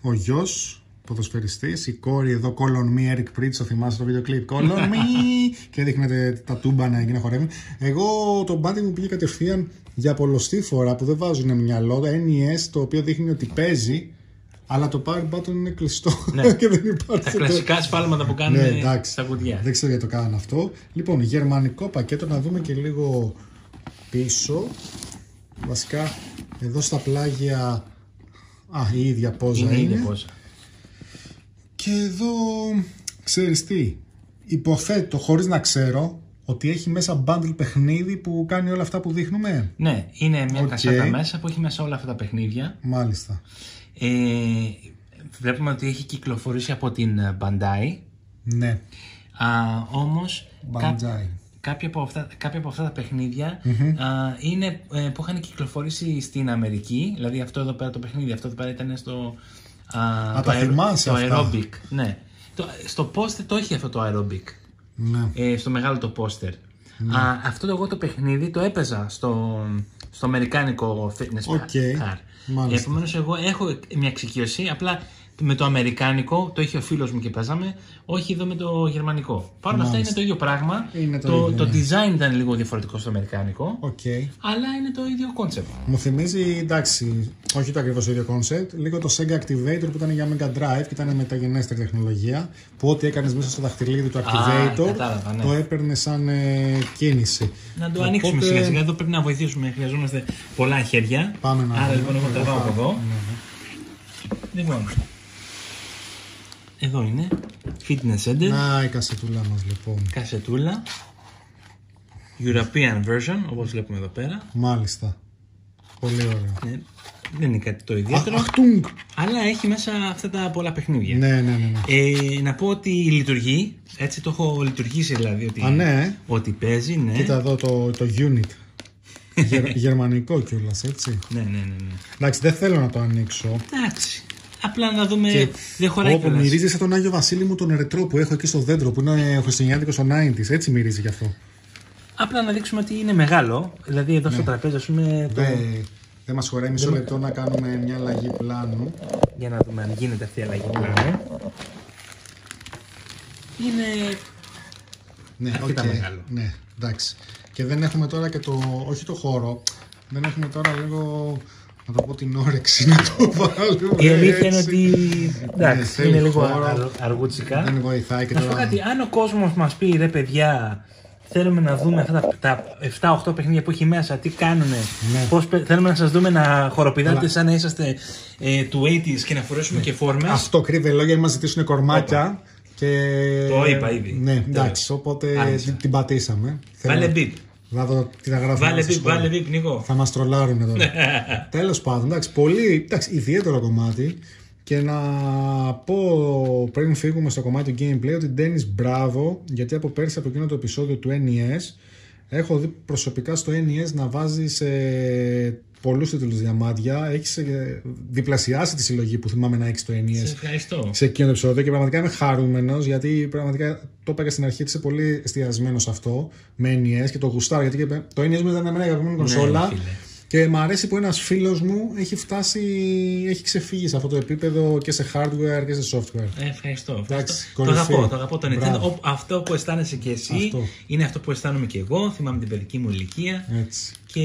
Ο γιος, ποδοσφαιριστής. Η κόρη εδώ, Colon Me, Eric Pritz, το θυμάσαι το βίντεο κλιπ. Colon Me. Και δείχνετε τα τούμπανα εκεί να χορεύουν. Εγώ το μπάντι μου πήγε κατευθείαν. Για πολλωστή φορά που δεν βάζουν μυαλό, NES το οποίο δείχνει ότι παίζει, αλλά το power button είναι κλειστό και δεν υπάρχει. Τα κλασικά σφάλματα που κάνουν στα κουτιά. Δεν ξέρω γιατί το κάνουν αυτό. Λοιπόν, γερμανικό πακέτο, να δούμε και λίγο πίσω. Βασικά, εδώ στα πλάγια, η ίδια πόζα είναι. Και εδώ, ξέρεις τι, υποθέτω, χωρίς να ξέρω, ότι έχει μέσα bundle παιχνίδι που κάνει όλα αυτά που δείχνουμε. Ναι, είναι μια κασέτα μέσα που έχει μέσα όλα αυτά τα παιχνίδια. Μάλιστα. Βλέπουμε ότι έχει κυκλοφορήσει από την Bandai. Ναι. Όμως κάποια από αυτά τα παιχνίδια είναι που είχαν κυκλοφορήσει στην Αμερική. Δηλαδή αυτό εδώ πέρα το παιχνίδι, αυτό εδώ πέρα ήταν στο το aerobic. Ναι. Στο πόστερ το έχει αυτό το aerobic. Ναι. Στο μεγάλο το πόστερ. Ναι. Αυτό εγώ το παιχνίδι το έπαιζα στο αμερικάνικο fitness car. Επομένως εγώ έχω μια εξοικείωση, απλά με το αμερικάνικο το είχε ο φίλος μου και παίζαμε, όχι εδώ με το γερμανικό. Παρ' όλα αυτά είναι το ίδιο πράγμα, το design ήταν λίγο διαφορετικό στο αμερικάνικο, αλλά είναι το ίδιο concept. Μου θυμίζει, εντάξει, όχι το ακριβώς το ίδιο concept, λίγο το Sega Activator που ήταν για Mega Drive και ήταν μεταγενέστερη τεχνολογία, που ό,τι έκανες μέσα στο δαχτυλίδι του Activator το έπαιρνε σαν κίνηση. Να το ανοίξουμε σιγά σιγά, εδώ πρέπει να βοηθήσουμε, χρειαζόμαστε πολλά χέρια. Πάμε να άρα λοιπόν εγώ τραβάω από εδώ. Λοιπόν, εδώ είναι, fitness center. Να, η κασετούλα μας λοιπόν. Κασετούλα, European version, όπως βλέπουμε εδώ πέρα. Μάλιστα, πολύ ωραίο. Ναι, δεν είναι κάτι το ιδιαίτερο. Αλλά έχει μέσα αυτά τα πολλά παιχνίδια. Ναι. Να πω ότι λειτουργεί, έτσι το έχω λειτουργήσει δηλαδή. Ότι παίζει, ναι. Κοίτα εδώ το unit. Γερμανικό κιόλας, έτσι. Ναι. Εντάξει, δεν θέλω να το ανοίξω. Εντάξει. Απλά να δούμε. Και δεν χωράει όπου κιόλας. Μυρίζει σαν τον Άγιο Βασίλη μου τον ερετρό που έχω εκεί στο δέντρο που είναι χριστουγεννιάτικο στο 90's. Έτσι μυρίζει κι αυτό. Απλά να δείξουμε ότι είναι μεγάλο. Δηλαδή εδώ στο τραπέζι, α πούμε. Δεν μας χωράει μισό λεπτό να κάνουμε μια αλλαγή πλάνου. Για να δούμε αν γίνεται αυτή η αλλαγή πλάνου. Είναι. Ναι, αρκετά μεγάλο. Ναι, εντάξει. Και δεν έχουμε τώρα και το. Όχι το χώρο. Δεν έχουμε τώρα λίγο. Να το πω την όρεξη να το βάλω. Η αλήθεια είναι ότι εντάξει, είναι λίγο αργούτσικα. Δεν βοηθάει και να τώρα. Κάτι, αν ο κόσμος μας πει ρε παιδιά, θέλουμε να δούμε αυτά τα 7-8 παιχνίδια που έχει μέσα, τι κάνουνε, πώς, θέλουμε να σας δούμε να χοροπηδάτε σαν να είσαστε του 80's και να φορέσουμε και φόρμες. Αυτό κρύβε λόγια, να μας ζητήσουν κορμάκια. Και... Το είπα ήδη. Ναι, εντάξει, οπότε Άλυσα. Την πατήσαμε. Βάλε beat. Βάλε δίπ, Νίκο. Θα μας τρολάρουν τώρα. Τέλος πάντων, εντάξει, πολύ ιδιαίτερο κομμάτι. Και να πω πριν φύγουμε στο κομμάτι του gameplay ότι Dennis, μπράβο, γιατί από πέρσι από εκείνο το επεισόδιο του NES έχω δει προσωπικά στο NES να βάζεις πολλούς τίτλους διαμάντια. Έχεις διπλασιάσει τη συλλογή που θυμάμαι να έχεις το NES. Σε ευχαριστώ. Σε εκείνο το επεισόδιο και πραγματικά είμαι χαρούμενος γιατί πραγματικά το είπα και στην αρχή, είσαι πολύ εστιασμένος σε αυτό με NES και το γουστάρω γιατί το NES μου ήταν εμένα η αγαπημένη κονσόλα. Ναι, και μου αρέσει που ένας φίλος μου έχει φτάσει, έχει ξεφύγει σε αυτό το επίπεδο και σε hardware και σε software. Ευχαριστώ. Το αγαπώ το Nintendo. Αυτό που αισθάνεσαι και εσύ είναι αυτό που αισθάνομαι και εγώ. Θυμάμαι την παιδική μου ηλικία. Έτσι. Και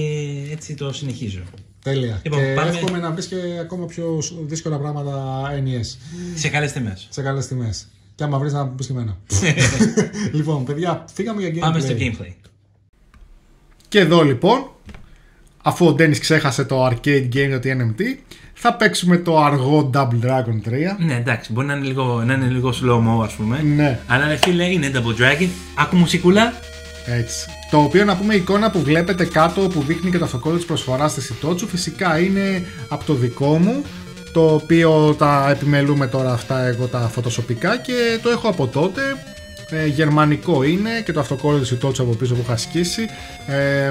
έτσι το συνεχίζω. Τέλεια. Λοιπόν, και εύχομαι να βρεις και ακόμα πιο δύσκολα πράγματα NES. Σε καλές τιμές. Και άμα βρεις να πεις και εμένα. Λοιπόν, παιδιά, φύγαμε για gameplay. Πάμε στο gameplay. Και εδώ λοιπόν. Αφού ο Dennis ξέχασε το arcade game για το TNMT, θα παίξουμε το αργό Double Dragon 3. Ναι, εντάξει, μπορεί να είναι λίγο slow-mo, ας πούμε. Ναι. Αλλά ρε φίλε, είναι Double Dragon. Άκου μουσικούλα. Έτσι. Το οποίο, να πούμε, η εικόνα που βλέπετε κάτω που δείχνει και το αυτοκόλλητο της προσφοράς της Itochu, φυσικά είναι από το δικό μου, το οποίο τα επιμελούμε τώρα αυτά εγώ τα φωτοσοπικά και το έχω από τότε. Γερμανικό είναι και το αυτοκόλλητο της Itochu από πίσω που είχα σκίσει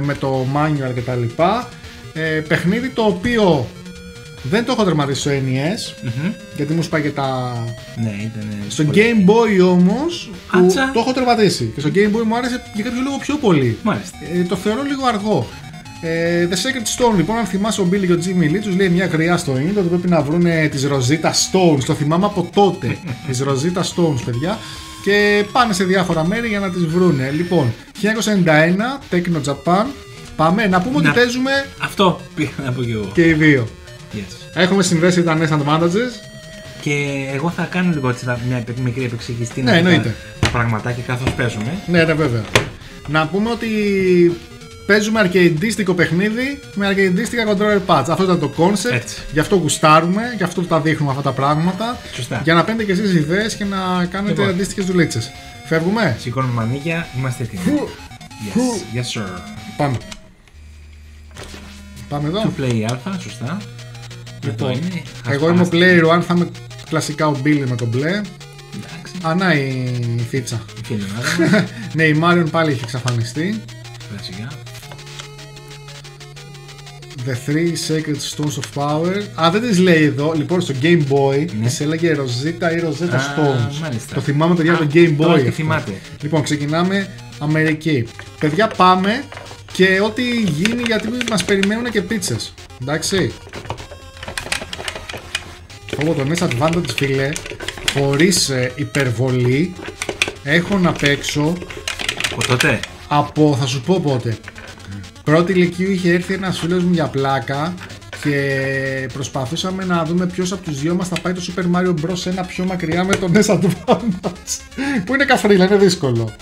με το manual κτλ. Παιχνίδι το οποίο δεν το έχω τερματίσει στο NES γιατί μου σπάγε τα... Ναι, στο Game Boy όμως το έχω τερματίσει και στο Game Boy μου άρεσε για κάποιο λόγο πιο πολύ. Το θεωρώ λίγο αργό. The Secret Stone, λοιπόν, αν θυμάσαι ο Billy και ο Jimmy Lee τους λέει μια γριά στο ίντερνετ ότι πρέπει να βρουν τις Rosetta Stones. Το θυμάμαι από τότε. Τις Rosetta Stones, παιδιά. Και πάνε σε διάφορα μέρη για να τις βρούνε. Λοιπόν, 1991, Tecno Japan. Πάμε να πούμε ότι παίζουμε. Αυτό πήγα να πω και εγώ. Και οι δύο. Έχουμε συνδέσει τα NES Advantages. Και εγώ θα κάνω λίγο έτσι μια μικρή επεξηγιστή. Ναι, εννοείται. Τα πραγματάκια καθώς παίζουμε. Ναι, βέβαια. Να πούμε ότι παίζουμε αρκεϊντίστικο παιχνίδι με αρκεϊντίστικα controller pads. Αυτό ήταν το concept, γι' αυτό γουστάρουμε, γι' αυτό τα δείχνουμε αυτά τα πράγματα. Σωστά. Για να παίρνετε και εσείς ιδέες και να κάνετε αντίστοιχες δουλίτσες. Φεύγουμε. Σηκώνουμε μανίκια, είμαστε έτοιμοι. Yes, sir. Πάμε. Πάμε εδώ. Του play alpha, σωστά. Λοιπόν, εγώ είμαι ο player one, θα είμαι κλασικά ο Billy με τον μπλε. Εντάξει. Ανά η φίτσα. Ναι, η Μάριον πάλι έχει εξαφανιστεί. Φυσικά. The Three Sacred Stones of Power. Α, δεν τις λέει εδώ. Λοιπόν, στο Game Boy τις έλεγε Ροζίτα ή Ροζέτα Stones. Το θυμάμαι, παιδιά, το Game Boy. Λοιπόν, ξεκινάμε Αμερική. Παιδιά, πάμε και ό,τι γίνει, γιατί μας περιμένουν και πίτσες. Εντάξει. Όπως το NES Advantage, φίλε, χωρίς υπερβολή, έχω να παίξω. Πότε? Από, θα σου πω πότε. Πρώτη ηλικίου είχε έρθει ένας φίλος μου για πλάκα και προσπαθούσαμε να δούμε ποιος από τους δυο μας θα πάει το Super Mario Bros. 1 πιο μακριά με το NES Advantage. Που είναι καφρίλα, είναι δύσκολο.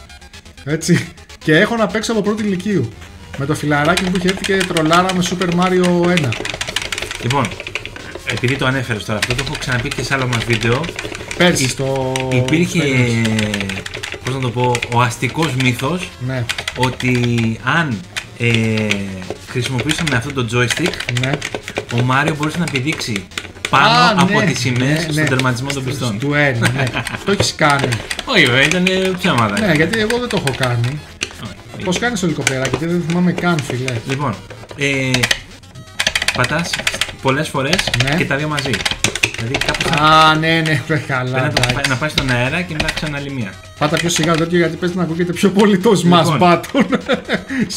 Έτσι. Και έχω να παίξω από πρώτη ηλικίου. Με το φιλαράκι που είχε έρθει και τρολάρα με Super Mario 1. Λοιπόν, επειδή το ανέφερες τώρα αυτό, το έχω ξαναπεί και σε άλλο μας βίντεο. Πέρσι στο... Υπήρχε, πώς να το πω, ο αστικός μύθος, ναι, ότι αν χρησιμοποιήσουμε αυτό το joystick, ναι, ο Μάριο μπορούσε να πηδήξει πάνω από, ναι, τις σημαίες, ναι, στον, ναι, τερματισμό των πιστών. Του N, ναι. Το έχεις κάνει? Όχι, βέβαια, ήταν πιάματα. Ναι, γιατί εγώ δεν το έχω κάνει. Πώς κάνεις το λικοπεράκι, γιατί δεν θυμάμαι καν, φιλέ. Λοιπόν, πατάς πολλές φορές, ναι, και τα δύο μαζί. Δηλαδή κάπως... Α, ναι, ναι, καλά. Να πάει στον αέρα και μετά ξαναλυμία. Πάτα πιο σιγά τέτοιο, γιατί πες να ακούγεται πιο πολύ το smash button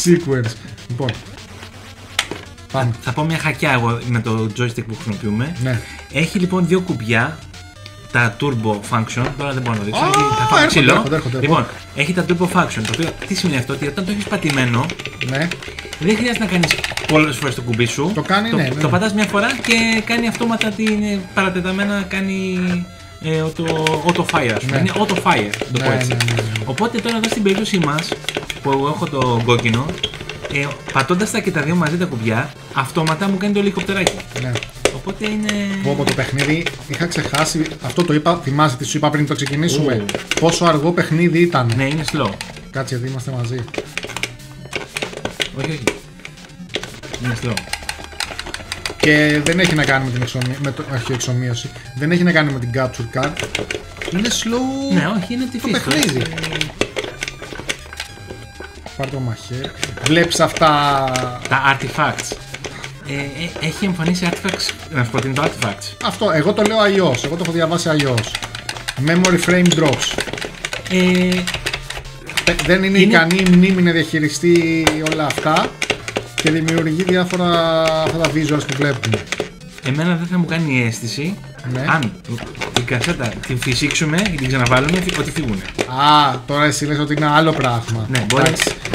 sequence. Λοιπόν, πάμε. Θα πω μια χακιά εγώ με το joystick που χρησιμοποιούμε. Ναι. Έχει λοιπόν δύο κουμπιά, τα turbo function, τώρα δεν μπορώ να το δείξω, θα φάω ξύλο. Λοιπόν, έχει τα turbo function, το οποίο τι σημαίνει αυτό, ότι όταν το έχεις πατημένο, ναι, δεν χρειάζεται να κάνεις πολλές φορές το κουμπί σου. Το κάνει, ναι, ναι. Το πατάς μια φορά και κάνει αυτόματα την παρατεταμένα, κάνει auto-fire, ας πούμε. Είναι auto-fire, να το πω έτσι. Οπότε τώρα εδώ στην περίπτωση μας, που εγώ έχω το κόκκινο, πατώντας τα και τα δύο μαζί τα κουμπιά, αυτόματα μου κάνει το ελικοπτεράκι. Οπότε είναι... Πω, το παιχνίδι, είχα ξεχάσει, αυτό το είπα, θυμάσαι τι σου είπα πριν το ξεκινήσουμε, πόσο αργό παιχνίδι ήταν. Ναι, είναι slow. Κάτσε, γιατί είμαστε μαζί. Όχι, όχι. Είναι slow. Και δεν έχει να κάνει με την εξομοίωση, δεν έχει να κάνει με την capture card. Είναι slow, ναι, όχι, είναι το παιχνίδι. Πάρ' το μαχαίρι. Βλέπεις αυτά... Τα artifacts. Έχει εμφανίσει artifacts, να σου πω τι είναι το artifacts. Αυτό, εγώ το λέω αλλιώς, εγώ το έχω διαβάσει αλλιώς. Memory frame drops. Δεν είναι ικανή η μνήμη να διαχειριστεί όλα αυτά και δημιουργεί διάφορα αυτά τα visuals που βλέπουμε. Εμένα δεν θα μου κάνει η αίσθηση, ναι, αν την κασέτα την φυσήξουμε και την ξαναβάλουμε ότι φύγουνε. Α, τώρα εσύ λες ότι είναι άλλο πράγμα. Ναι,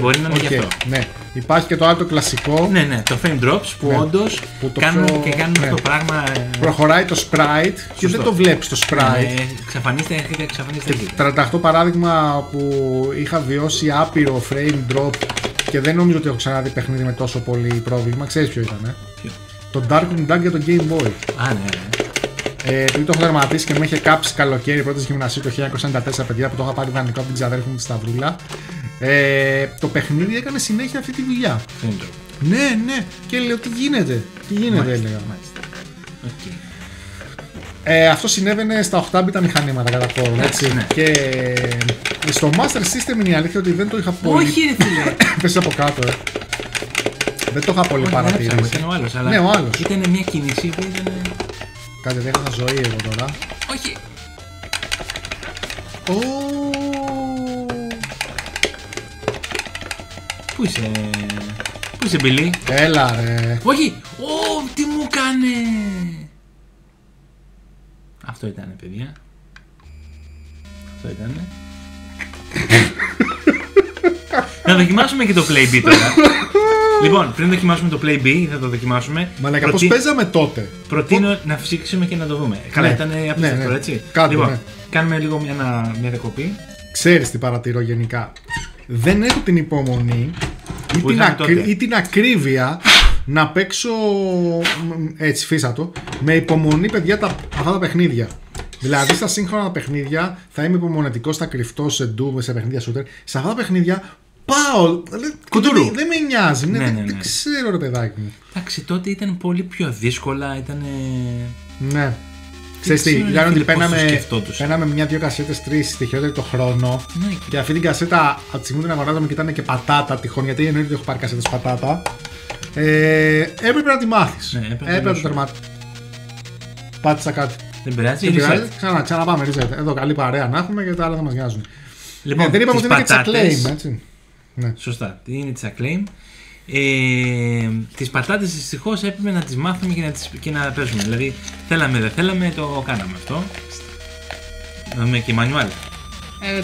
μπορεί να είναι γι' αυτό. Ναι. Υπάρχει και το άλλο το κλασικό. Ναι, ναι, το frame drops που, ναι, όντως κάνουν πιο... και κάνουν, ναι, το πράγμα. Προχωράει το sprite. Σωστό. Και δεν το βλέπεις το sprite. Εξαφανίστε, έρχεται, εξαφανίστε. Τρανταχτό παράδειγμα που είχα βιώσει άπειρο frame drop και δεν νομίζω ότι έχω ξαναδεί παιχνίδι με τόσο πολύ πρόβλημα. Ξέρεις ποιο ήταν, Ποιο? Το Darkwing Duck για το Game Boy. Α, ναι, ναι. Επειδή το έχω δερματίσει και με είχε κάψει καλοκαίρι πρώτης γυμνασίου το 1994, παιδιά, που το είχα πάρει δανεικό από την ξαδέρφη μου τη Σταυρούλα. Το παιχνίδι έκανε συνέχεια αυτή τη δουλειά. Ναι, ναι, και λέω τι γίνεται. Τι γίνεται, έλεγα. Okay. Αυτό συνέβαινε στα 8-bit τα μηχανήματα κατά χώρο. Έτσι. Ναι. Και στο Master System είναι η αλήθεια ότι δεν το είχα πολύ. Όχι, ρε φίλε. Πες από κάτω, Δεν το είχα πολύ παρατηρήσει. Ήταν ο άλλος, αλλά. Ναι, ο άλλος. Ήταν μια κίνηση που ήταν. Κάτι δεν είχα ζωή εγώ τώρα. Όχι. Πού είσαι, Μπιλί? Έλα ρε. Όχι, τι μου κάνε. Αυτό ήτανε, παιδιά. Αυτό ήτανε. Να δοκιμάσουμε και το Play B τώρα. Λοιπόν, πριν δοκιμάσουμε το Play B, θα το δοκιμάσουμε. Μαλάκα, πώς παίζαμε τότε. Προτείνω να φυσήξουμε και να το δούμε. Καλά, ήταν απίστευτο, έτσι. Λοιπόν, κάνουμε λίγο μια δεκοπή. Ξέρεις τι παρατηρώ γενικά. Δεν έχω την υπομονή ή την ακρίβεια να παίξω έτσι, φύσα το, με υπομονή, παιδιά, αυτά τα παιχνίδια. Δηλαδή στα σύγχρονα παιχνίδια θα είμαι υπομονετικός, θα κρυφτώ σε ντου, σε παιχνίδια shooter. Σε αυτά τα παιχνίδια πάω, κουντουρού. Δεν με νοιάζει, ναι, ναι. Δεν ξέρω, ρε παιδάκι μου. Εντάξει, τότε ήταν πολύ πιο δύσκολα, ήταν... Ναι. Ξέρεις τι, παίρναμε μια-δυο κασέτες, τρεις στοιχειότερη το χρόνο. Ναι. Και αυτή την κασέτα από τη στιγμή την αγοράζαμε και ήταν και πατάτα τυχόν, γιατί εννοείται ότι έχω πάρει κασέτες πατάτα. Έπρεπε να τη μάθεις. Ναι, έπρεπε να το τερματίσεις. Πάτησα κάτι. Δεν πειράζει. Ξαναπάμε, reset. Εδώ καλή παρέα να έχουμε και τα άλλα θα μας νοιάζουν. Λοιπόν, δεν είπαμε ότι είναι και τις Acclaim, έτσι. Ναι. Σωστά, είναι τις Acclaim. Τις πατάτες δυστυχώς έπρεπε να τις μάθουμε και να παίζουμε. Δηλαδή θέλαμε δεν θέλαμε, το κάναμε αυτό. Με και μανιουάλ.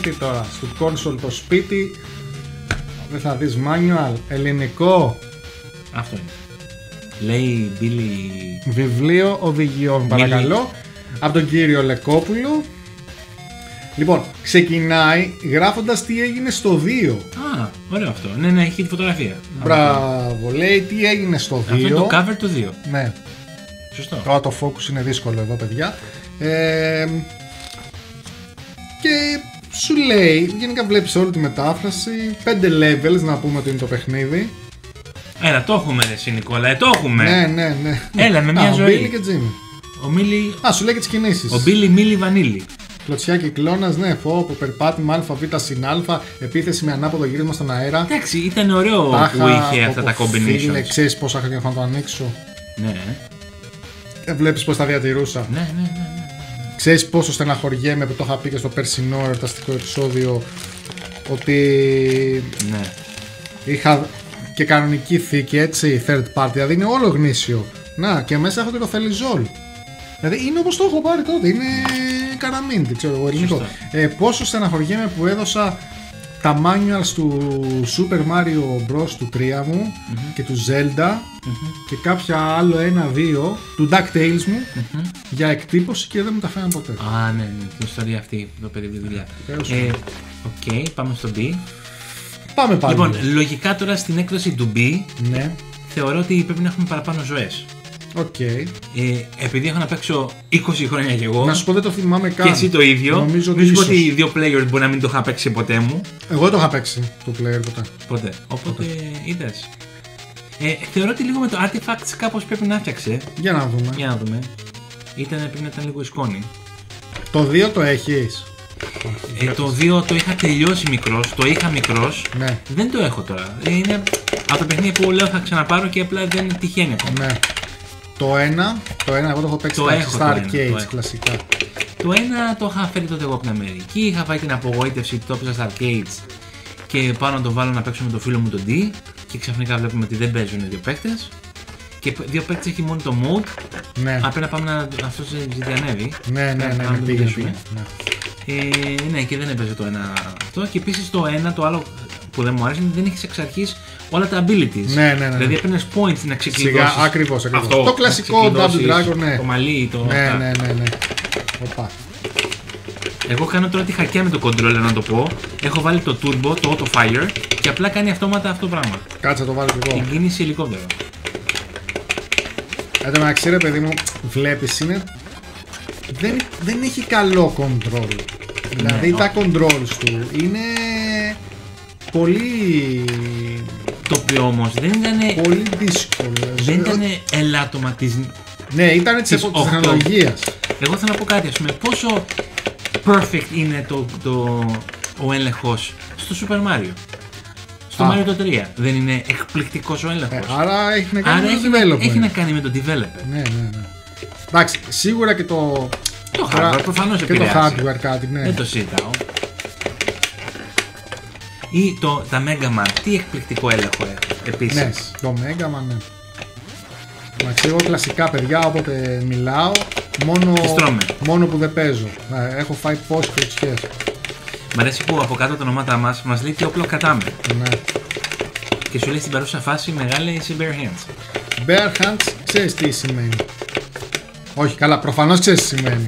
Τι τώρα, στο console το σπίτι δεν θα δεις μανιουάλ, ελληνικό. Αυτό είναι. Λέει Billy. Βιβλίο οδηγιών, παρακαλώ. Από τον κύριο Λεκόπουλο. Λοιπόν, ξεκινάει γράφοντας τι έγινε στο 2. Α, ωραίο αυτό. Ναι, ναι, έχει τη φωτογραφία. Μπράβο, λέει τι έγινε στο 2. Αυτό είναι το cover του 2. Ναι. Σωστό. Τώρα το focus είναι δύσκολο εδώ, παιδιά. Και σου λέει, γενικά βλέπεις όλη τη μετάφραση. 5 levels να πούμε ότι είναι το παιχνίδι. Έλα, το έχουμε ρε εσύ Νικόλα, το έχουμε. Ναι, ναι, ναι. Έλα με μια ζωή. Ο Μπίλι και Τζίμι. Α, σου λέει και τις κινήσεις. Ο Μπίλι, Μίλι, Βανίλι. Κλωτσιά κυκλώνας, ναι, φόβο, περπάτημα, ΑΒ, συνάλφα, επίθεση με ανάποδο γύρισμα στον αέρα. Εντάξει, ήταν ωραίο που είχε αυτά τα combinations. Φίλε, ξέρεις πόσα χρόνια θα το ανοίξω. Ναι. Βλέπεις πώς τα διατηρούσα. Ναι, ναι, ναι. Ξέρεις πόσο στεναχωριέμαι που το είχα πει και στο περσινό εορταστικό επεισόδιο ότι. Ναι. Είχα. Και κανονική θήκη, έτσι, third party, δηλαδή είναι όλο γνήσιο. Να, και μέσα έχω και το θελιζόλ. Δηλαδή είναι όπως το έχω πάρει τότε, είναι καραμίντι, ξέρω εγώ, ελληνικό. Πόσο στεναχωριέμαι που έδωσα τα manuals του Super Mario Bros. Του 3 μου και του Zelda και κάποια άλλο ένα-δύο του DuckTales μου για εκτύπωση και δεν μου τα φέραν ποτέ. Α, ναι, ναι, την ιστορία αυτή, το περίπου δουλειά. Οκ, πάμε στο B. Πάμε πάλι. Λοιπόν, λογικά τώρα στην έκδοση του B, ναι. Θεωρώ ότι πρέπει να έχουμε παραπάνω ζωές. Οκ. Επειδή έχω να παίξω 20 χρόνια κι εγώ. Να σου πω δεν το θυμάμαι καν. Και εσύ το ίδιο. Νομίζω ότι ίσως. Ότι οι δύο players μπορεί να μην το είχα παίξει ποτέ μου. Εγώ το είχα παίξει το player ποτέ. Ποτέ. Οπότε είδες. Θεωρώ ότι λίγο με το artifacts κάπως πρέπει να φτιάξε. Για να δούμε. Για να δούμε. Πρέπει να ήταν λίγο η σκόνη. Το 2 το έχεις. Το 2 το είχα τελειώσει μικρός, ναι. Δεν το έχω τώρα. Είναι από το παιχνίδι που λέω θα ξαναπάρω και απλά δεν τυχαίνει ακόμα. Ναι. Το ένα εγώ το έχω παίξει στα arcades κλασικά. Το 1 το είχα φέρει τότε εγώ από την Αμερική, είχα πάει την απογοήτευση, το έπαιζα στα arcades και πάω να το βάλω να παίξω με τον φίλο μου τον D και ξαφνικά βλέπουμε ότι δεν παίζουν οι δύο παίκτες. Και δύο παίκτες έχει μόνο το mode. Ναι. Απένα πάμε να αυτός ζητιανεύει. Ναι, ναι, ναι, πήγε. Ναι, και δεν έπαιζε το ένα αυτό. Και επίσης το ένα, το άλλο που δεν μου άρεσε είναι ότι δεν έχεις εξ αρχής όλα τα abilities. Ναι, ναι, ναι. Δηλαδή έπαιρνες points να ξεκλειδώσεις. Ακριβώς, ακριβώς. Το κλασικό Double Dragon, ναι. Το μαλλί, το. Ναι, ναι, ναι, ναι. Οπα. Εγώ κάνω τώρα τη χακιά με το controller να το πω. Έχω βάλει το turbo, το auto fire και απλά κάνει αυτόματα αυτό το πράγμα. Κάτσε το βάλω εγώ. Την κίνηση ελικόπτερο. Εδώ να ξέρει, παιδί μου, βλέπεις είναι. Δεν έχει καλό control. Δηλαδή τα controls του είναι πολύ. Το οποίο όμως δεν ήταν. Πολύ δύσκολο. Δεν ήταν ελάττωμα της. Ναι, ήταν της τεχνολογίας. Εγώ θέλω να πω κάτι, ας πούμε, πόσο perfect είναι ο έλεγχος στο Super Mario. Στο Mario το 3 δεν είναι εκπληκτικός ο έλεγχος. Άρα έχει να κάνει με το developer. Έχει να κάνει με το developer. Ναι, ναι, ναι. Εντάξει, σίγουρα και το. Το hardware προφανώς επηρεάζει. Και το hardware κάτι, ναι. Δεν το συζητάω. Ή τα Mega Man, τι εκπληκτικό έλεγχο έχω επίσης. Ναι, το Mega Man, ναι. Εντάξει, εγώ κλασικά παιδιά όποτε μιλάω, μόνο που δεν παίζω. Έχω φάει πόση κλωτσιές. Μ' αρέσει που από κάτω τα ονόματά μας λέει τι όπλο κατάμε. Ναι. Και σου λέει στην παρούσα φάση μεγάλη είσαι bare hands. Bare hands, ξέρεις τι σημαίνει. Όχι, καλά, προφανώς ξέρεις τι σημαίνει.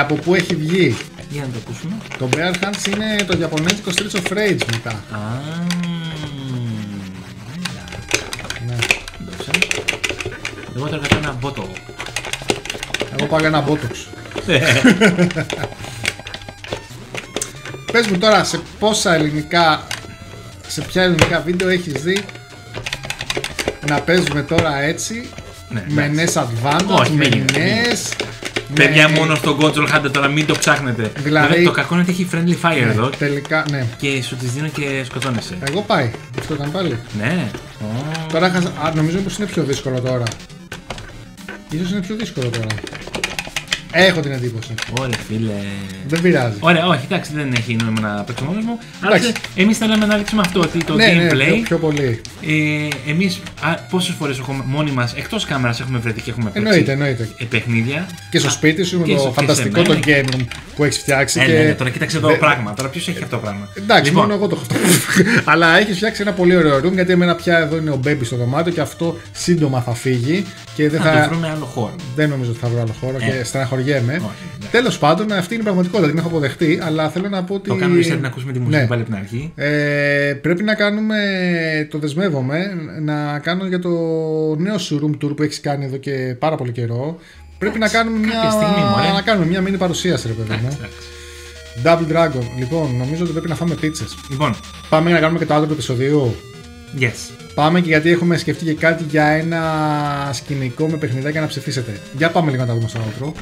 Από πού έχει βγει. Για να το ακούσουμε. Το Bear Hands είναι το Ιαπωνέζικο Streets of Rage μετά. Ναι. Δεν το ξέρω. Εγώ τώρα κάνω ένα μπότο. Εγώ πάω για ένα μπότοξ. Πες μου τώρα σε πόσα ελληνικά, σε ποια ελληνικά βίντεο έχεις δει να παίζουμε τώρα έτσι. Ναι, με NES Advantage, με NES, Παιδιά, μόνο στον Console Hunter τώρα, μην το ψάχνετε. Δηλαδή, το κακό είναι ότι έχει friendly fire εδώ. Τελικά, ναι. Και σου τη δίνω και σκοτώνεσαι. Εγώ πάει. Αυτό ήταν πάλι. Ναι. Τώρα νομίζω πως είναι πιο δύσκολο τώρα. Ίσως είναι πιο δύσκολο τώρα. Έχω την εντύπωση. Ωραία, φίλε. Δεν πειράζει. Ωραία, όχι, εντάξει, δεν έχει νόημα να παίξω μόνος μου. Αλλά εμείς θέλαμε να δείξουμε αυτό ότι το gameplay. Ναι, πιο πολύ. Εμείς πόσες φορές έχουμε μόνοι μας εκτός κάμερας έχουμε βρεθεί και έχουμε παίξει. Εννοείται. Παιχνίδια. Και στο σπίτι σου με το φανταστικό το game που έχεις φτιάξει. Τώρα κοίταξε εδώ πράγμα. Τώρα ποιος έχει αυτό το πράγμα. Εντάξει, μόνο εγώ το έχω αυτό. Αλλά έχεις φτιάξει ένα πολύ ωραίο room γιατί εμένα πια εδώ είναι ο baby στο δωμάτιο και αυτό σύντομα θα φύγει. Θα βρούμε άλλο χώρο. Δεν νομίζω ότι θα βρω άλλο χώρο και στεναχωριέμαι. Τέλος πάντων, αυτή είναι η πραγματικότητα, την έχω αποδεχτεί, αλλά θέλω να πω ότι. Το κάνουμε reset να ακούσουμε τη μουσική πάλι από την αρχή. Πρέπει να κάνουμε. Το δεσμεύομαι να κάνω για το νέο σου room tour που έχει κάνει εδώ και πάρα πολύ καιρό. Πρέπει να κάνουμε μια mini παρουσίαση, ρε παιδί μου. Double Dragon. Λοιπόν, νομίζω ότι πρέπει να φάμε πίτσες. Λοιπόν, πάμε να κάνουμε και το άλλο επεισοδίου. Yes. Πάμε και γιατί έχουμε σκεφτεί και κάτι για ένα σκηνικό με παιχνιδάκια να ψηφίσετε. Για πάμε λίγο να τα δούμε στο outro.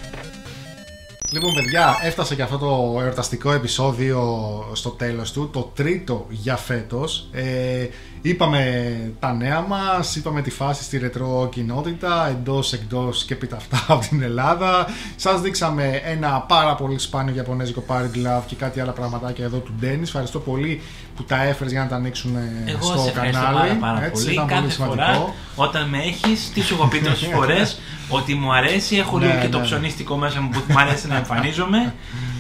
Λοιπόν, παιδιά, έφτασε και αυτό το εορταστικό επεισόδιο στο τέλος του, το τρίτο για φέτος. Είπαμε τα νέα μας, είπαμε τη φάση στη ρετρό κοινότητα, εντός, εκτός και πίτα αυτά από την Ελλάδα. Σας δείξαμε ένα πάρα πολύ σπάνιο ιαπωνέζικο Power Glove και κάτι άλλα πραγματάκια εδώ του Dennis. Ευχαριστώ πολύ που τα έφερες για να τα ανοίξουν στο κανάλι. Πάρα έτσι, πολύ. Ήταν κάθε πολύ σημαντικό. Φορά, όταν με έχεις, τι σου έχω πει τόσες φορές, ότι μου αρέσει, έχω λίγο και το ψωνίστικό μέσα μου που μου αρέσει να εμφανίζομαι.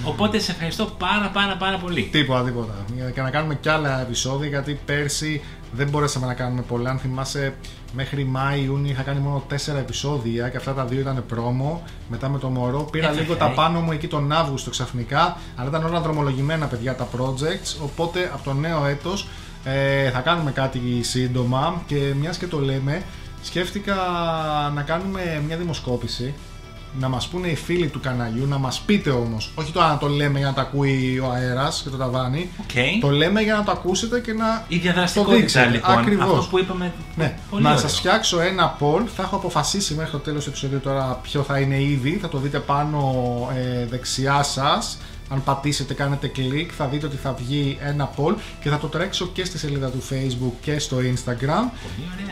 Οπότε σε ευχαριστώ πάρα πολύ. Τίποτα. Και να κάνουμε κι άλλα επεισόδια γιατί πέρσι δεν μπορέσαμε να κάνουμε πολλά. Αν θυμάσαι, μέχρι Μάη-Ιούνιο είχα κάνει μόνο 4 επεισόδια και αυτά τα 2 ήταν πρόμο. Μετά με το μωρό πήρα λίγο τα πάνω μου εκεί τον Αύγουστο ξαφνικά. Αλλά ήταν όλα δρομολογημένα, παιδιά, τα projects. Οπότε από το νέο έτος θα κάνουμε κάτι σύντομα. Και μιας και το λέμε, σκέφτηκα να κάνουμε μια δημοσκόπηση. Να μας πούνε οι φίλοι του καναλιού, να μας πείτε όμως, όχι το αν το λέμε για να το ακούει ο αέρας και το ταβάνι, το λέμε για να το ακούσετε και να το δείξετε. Λοιπόν, ακριβώς. Αυτό που είπαμε. Ναι. Να σας φτιάξω ένα poll, θα έχω αποφασίσει μέχρι το τέλος του επεισοδίου τώρα ποιο θα είναι ήδη, θα το δείτε πάνω δεξιά σας. Αν πατήσετε, κάνετε κλικ, θα δείτε ότι θα βγει ένα poll και θα το τρέξω και στη σελίδα του Facebook και στο Instagram.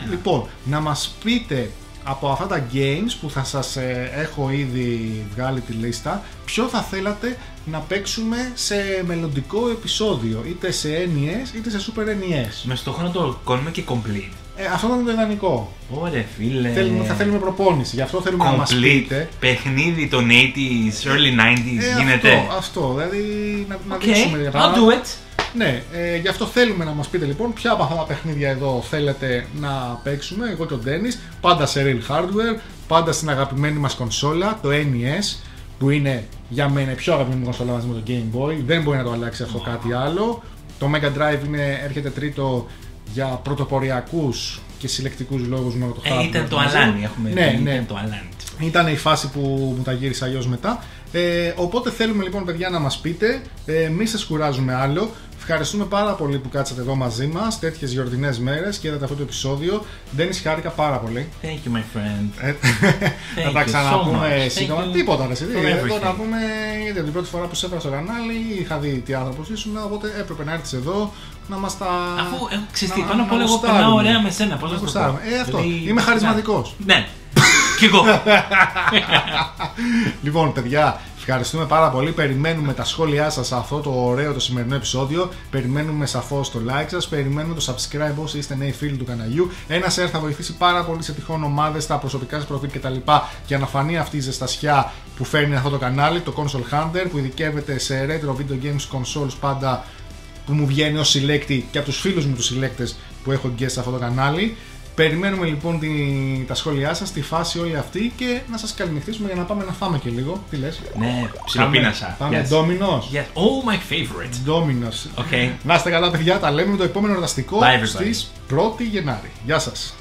Λοιπόν, να μας πείτε από αυτά τα games που θα σας έχω ήδη βγάλει τη λίστα, ποιο θα θέλατε να παίξουμε σε μελλοντικό επεισόδιο, είτε σε NES είτε σε Super NES. Μες στον χρόνο το κάνουμε και complete. Αυτό ήταν το ιδανικό. Ωραία, φίλε. Θα θέλουμε προπόνηση, γι' αυτό θέλουμε να μας πείτε. Παιχνίδι των 80s, early 90s γίνεται. Αυτό, δηλαδή να δείξουμε για παράδειγμα. I'll do it. Ναι, γι' αυτό θέλουμε να μας πείτε λοιπόν ποια από αυτά τα παιχνίδια εδώ θέλετε να παίξουμε, εγώ και ο Dennis, πάντα σε real hardware, πάντα στην αγαπημένη μας κονσόλα, το NES, που είναι για μένα η πιο αγαπημένη κονσόλα μαζί με το Game Boy, δεν μπορεί να το αλλάξει αυτό κάτι άλλο. Το Mega Drive έρχεται τρίτο για πρωτοποριακούς και συλλεκτικούς λόγους με το hardware. Ήταν το αλάνι, έχουμε το αλάνι. Ήταν η φάση που μου τα γύρισα αλλιώς μετά. Οπότε θέλουμε λοιπόν, παιδιά, να μας πείτε, μην σας κουράζουμε άλλο. Ευχαριστούμε πάρα πολύ που κάτσατε εδώ μαζί μας τέτοιες γιορτινές μέρες και είδατε αυτό το επεισόδιο. Dennis, χάρηκα πάρα πολύ. Thank you, my friend. Θα τα ξαναπούμε σύντομα. Τίποτα, εδώ να πούμε, γιατί την πρώτη φορά που σε έφερα στο κανάλι είχα δει τι άνθρωπος ήσουν, οπότε έπρεπε να έρθεις εδώ να μας τα. Αφού ξεστεί, πάνω απ' όλα εγώ περνάω ωραία με σένα. Πώς να το πω. Αυτό. Είμαι χαρισματικός. Ναι. Κι εγώ. Λοιπόν, παιδιά, ευχαριστούμε πάρα πολύ. Περιμένουμε τα σχόλιά σας σε αυτό το ωραίο το σημερινό επεισόδιο. Περιμένουμε σαφώς το like σας. Περιμένουμε το subscribe όσοι είστε νέοι φίλοι του καναλιού. Ένα share θα βοηθήσει πάρα πολύ σε τυχόν ομάδες, στα προσωπικά σας προφίλ κτλ. Για να φανεί αυτή η ζεστασιά που φέρνει αυτό το κανάλι, το Console Hunter, που ειδικεύεται σε retro video games consoles πάντα, που μου βγαίνει ως συλλέκτη και από τους φίλους μου τους συλλέκτες που έχω guest σε αυτό το κανάλι. Περιμένουμε λοιπόν τα σχόλιά σας, τη φάση όλη αυτή και να σας καληνυχτήσουμε για να πάμε να φάμε και λίγο. Τι λες? Ναι, ψιλοπίνασα. Πάμε ντόμινος. Yes. Oh, my favorite. Ντόμινος. Okay. Να είστε καλά, παιδιά, τα λέμε με το επόμενο εορταστικό στις 1η Γενάρη. Γεια σας.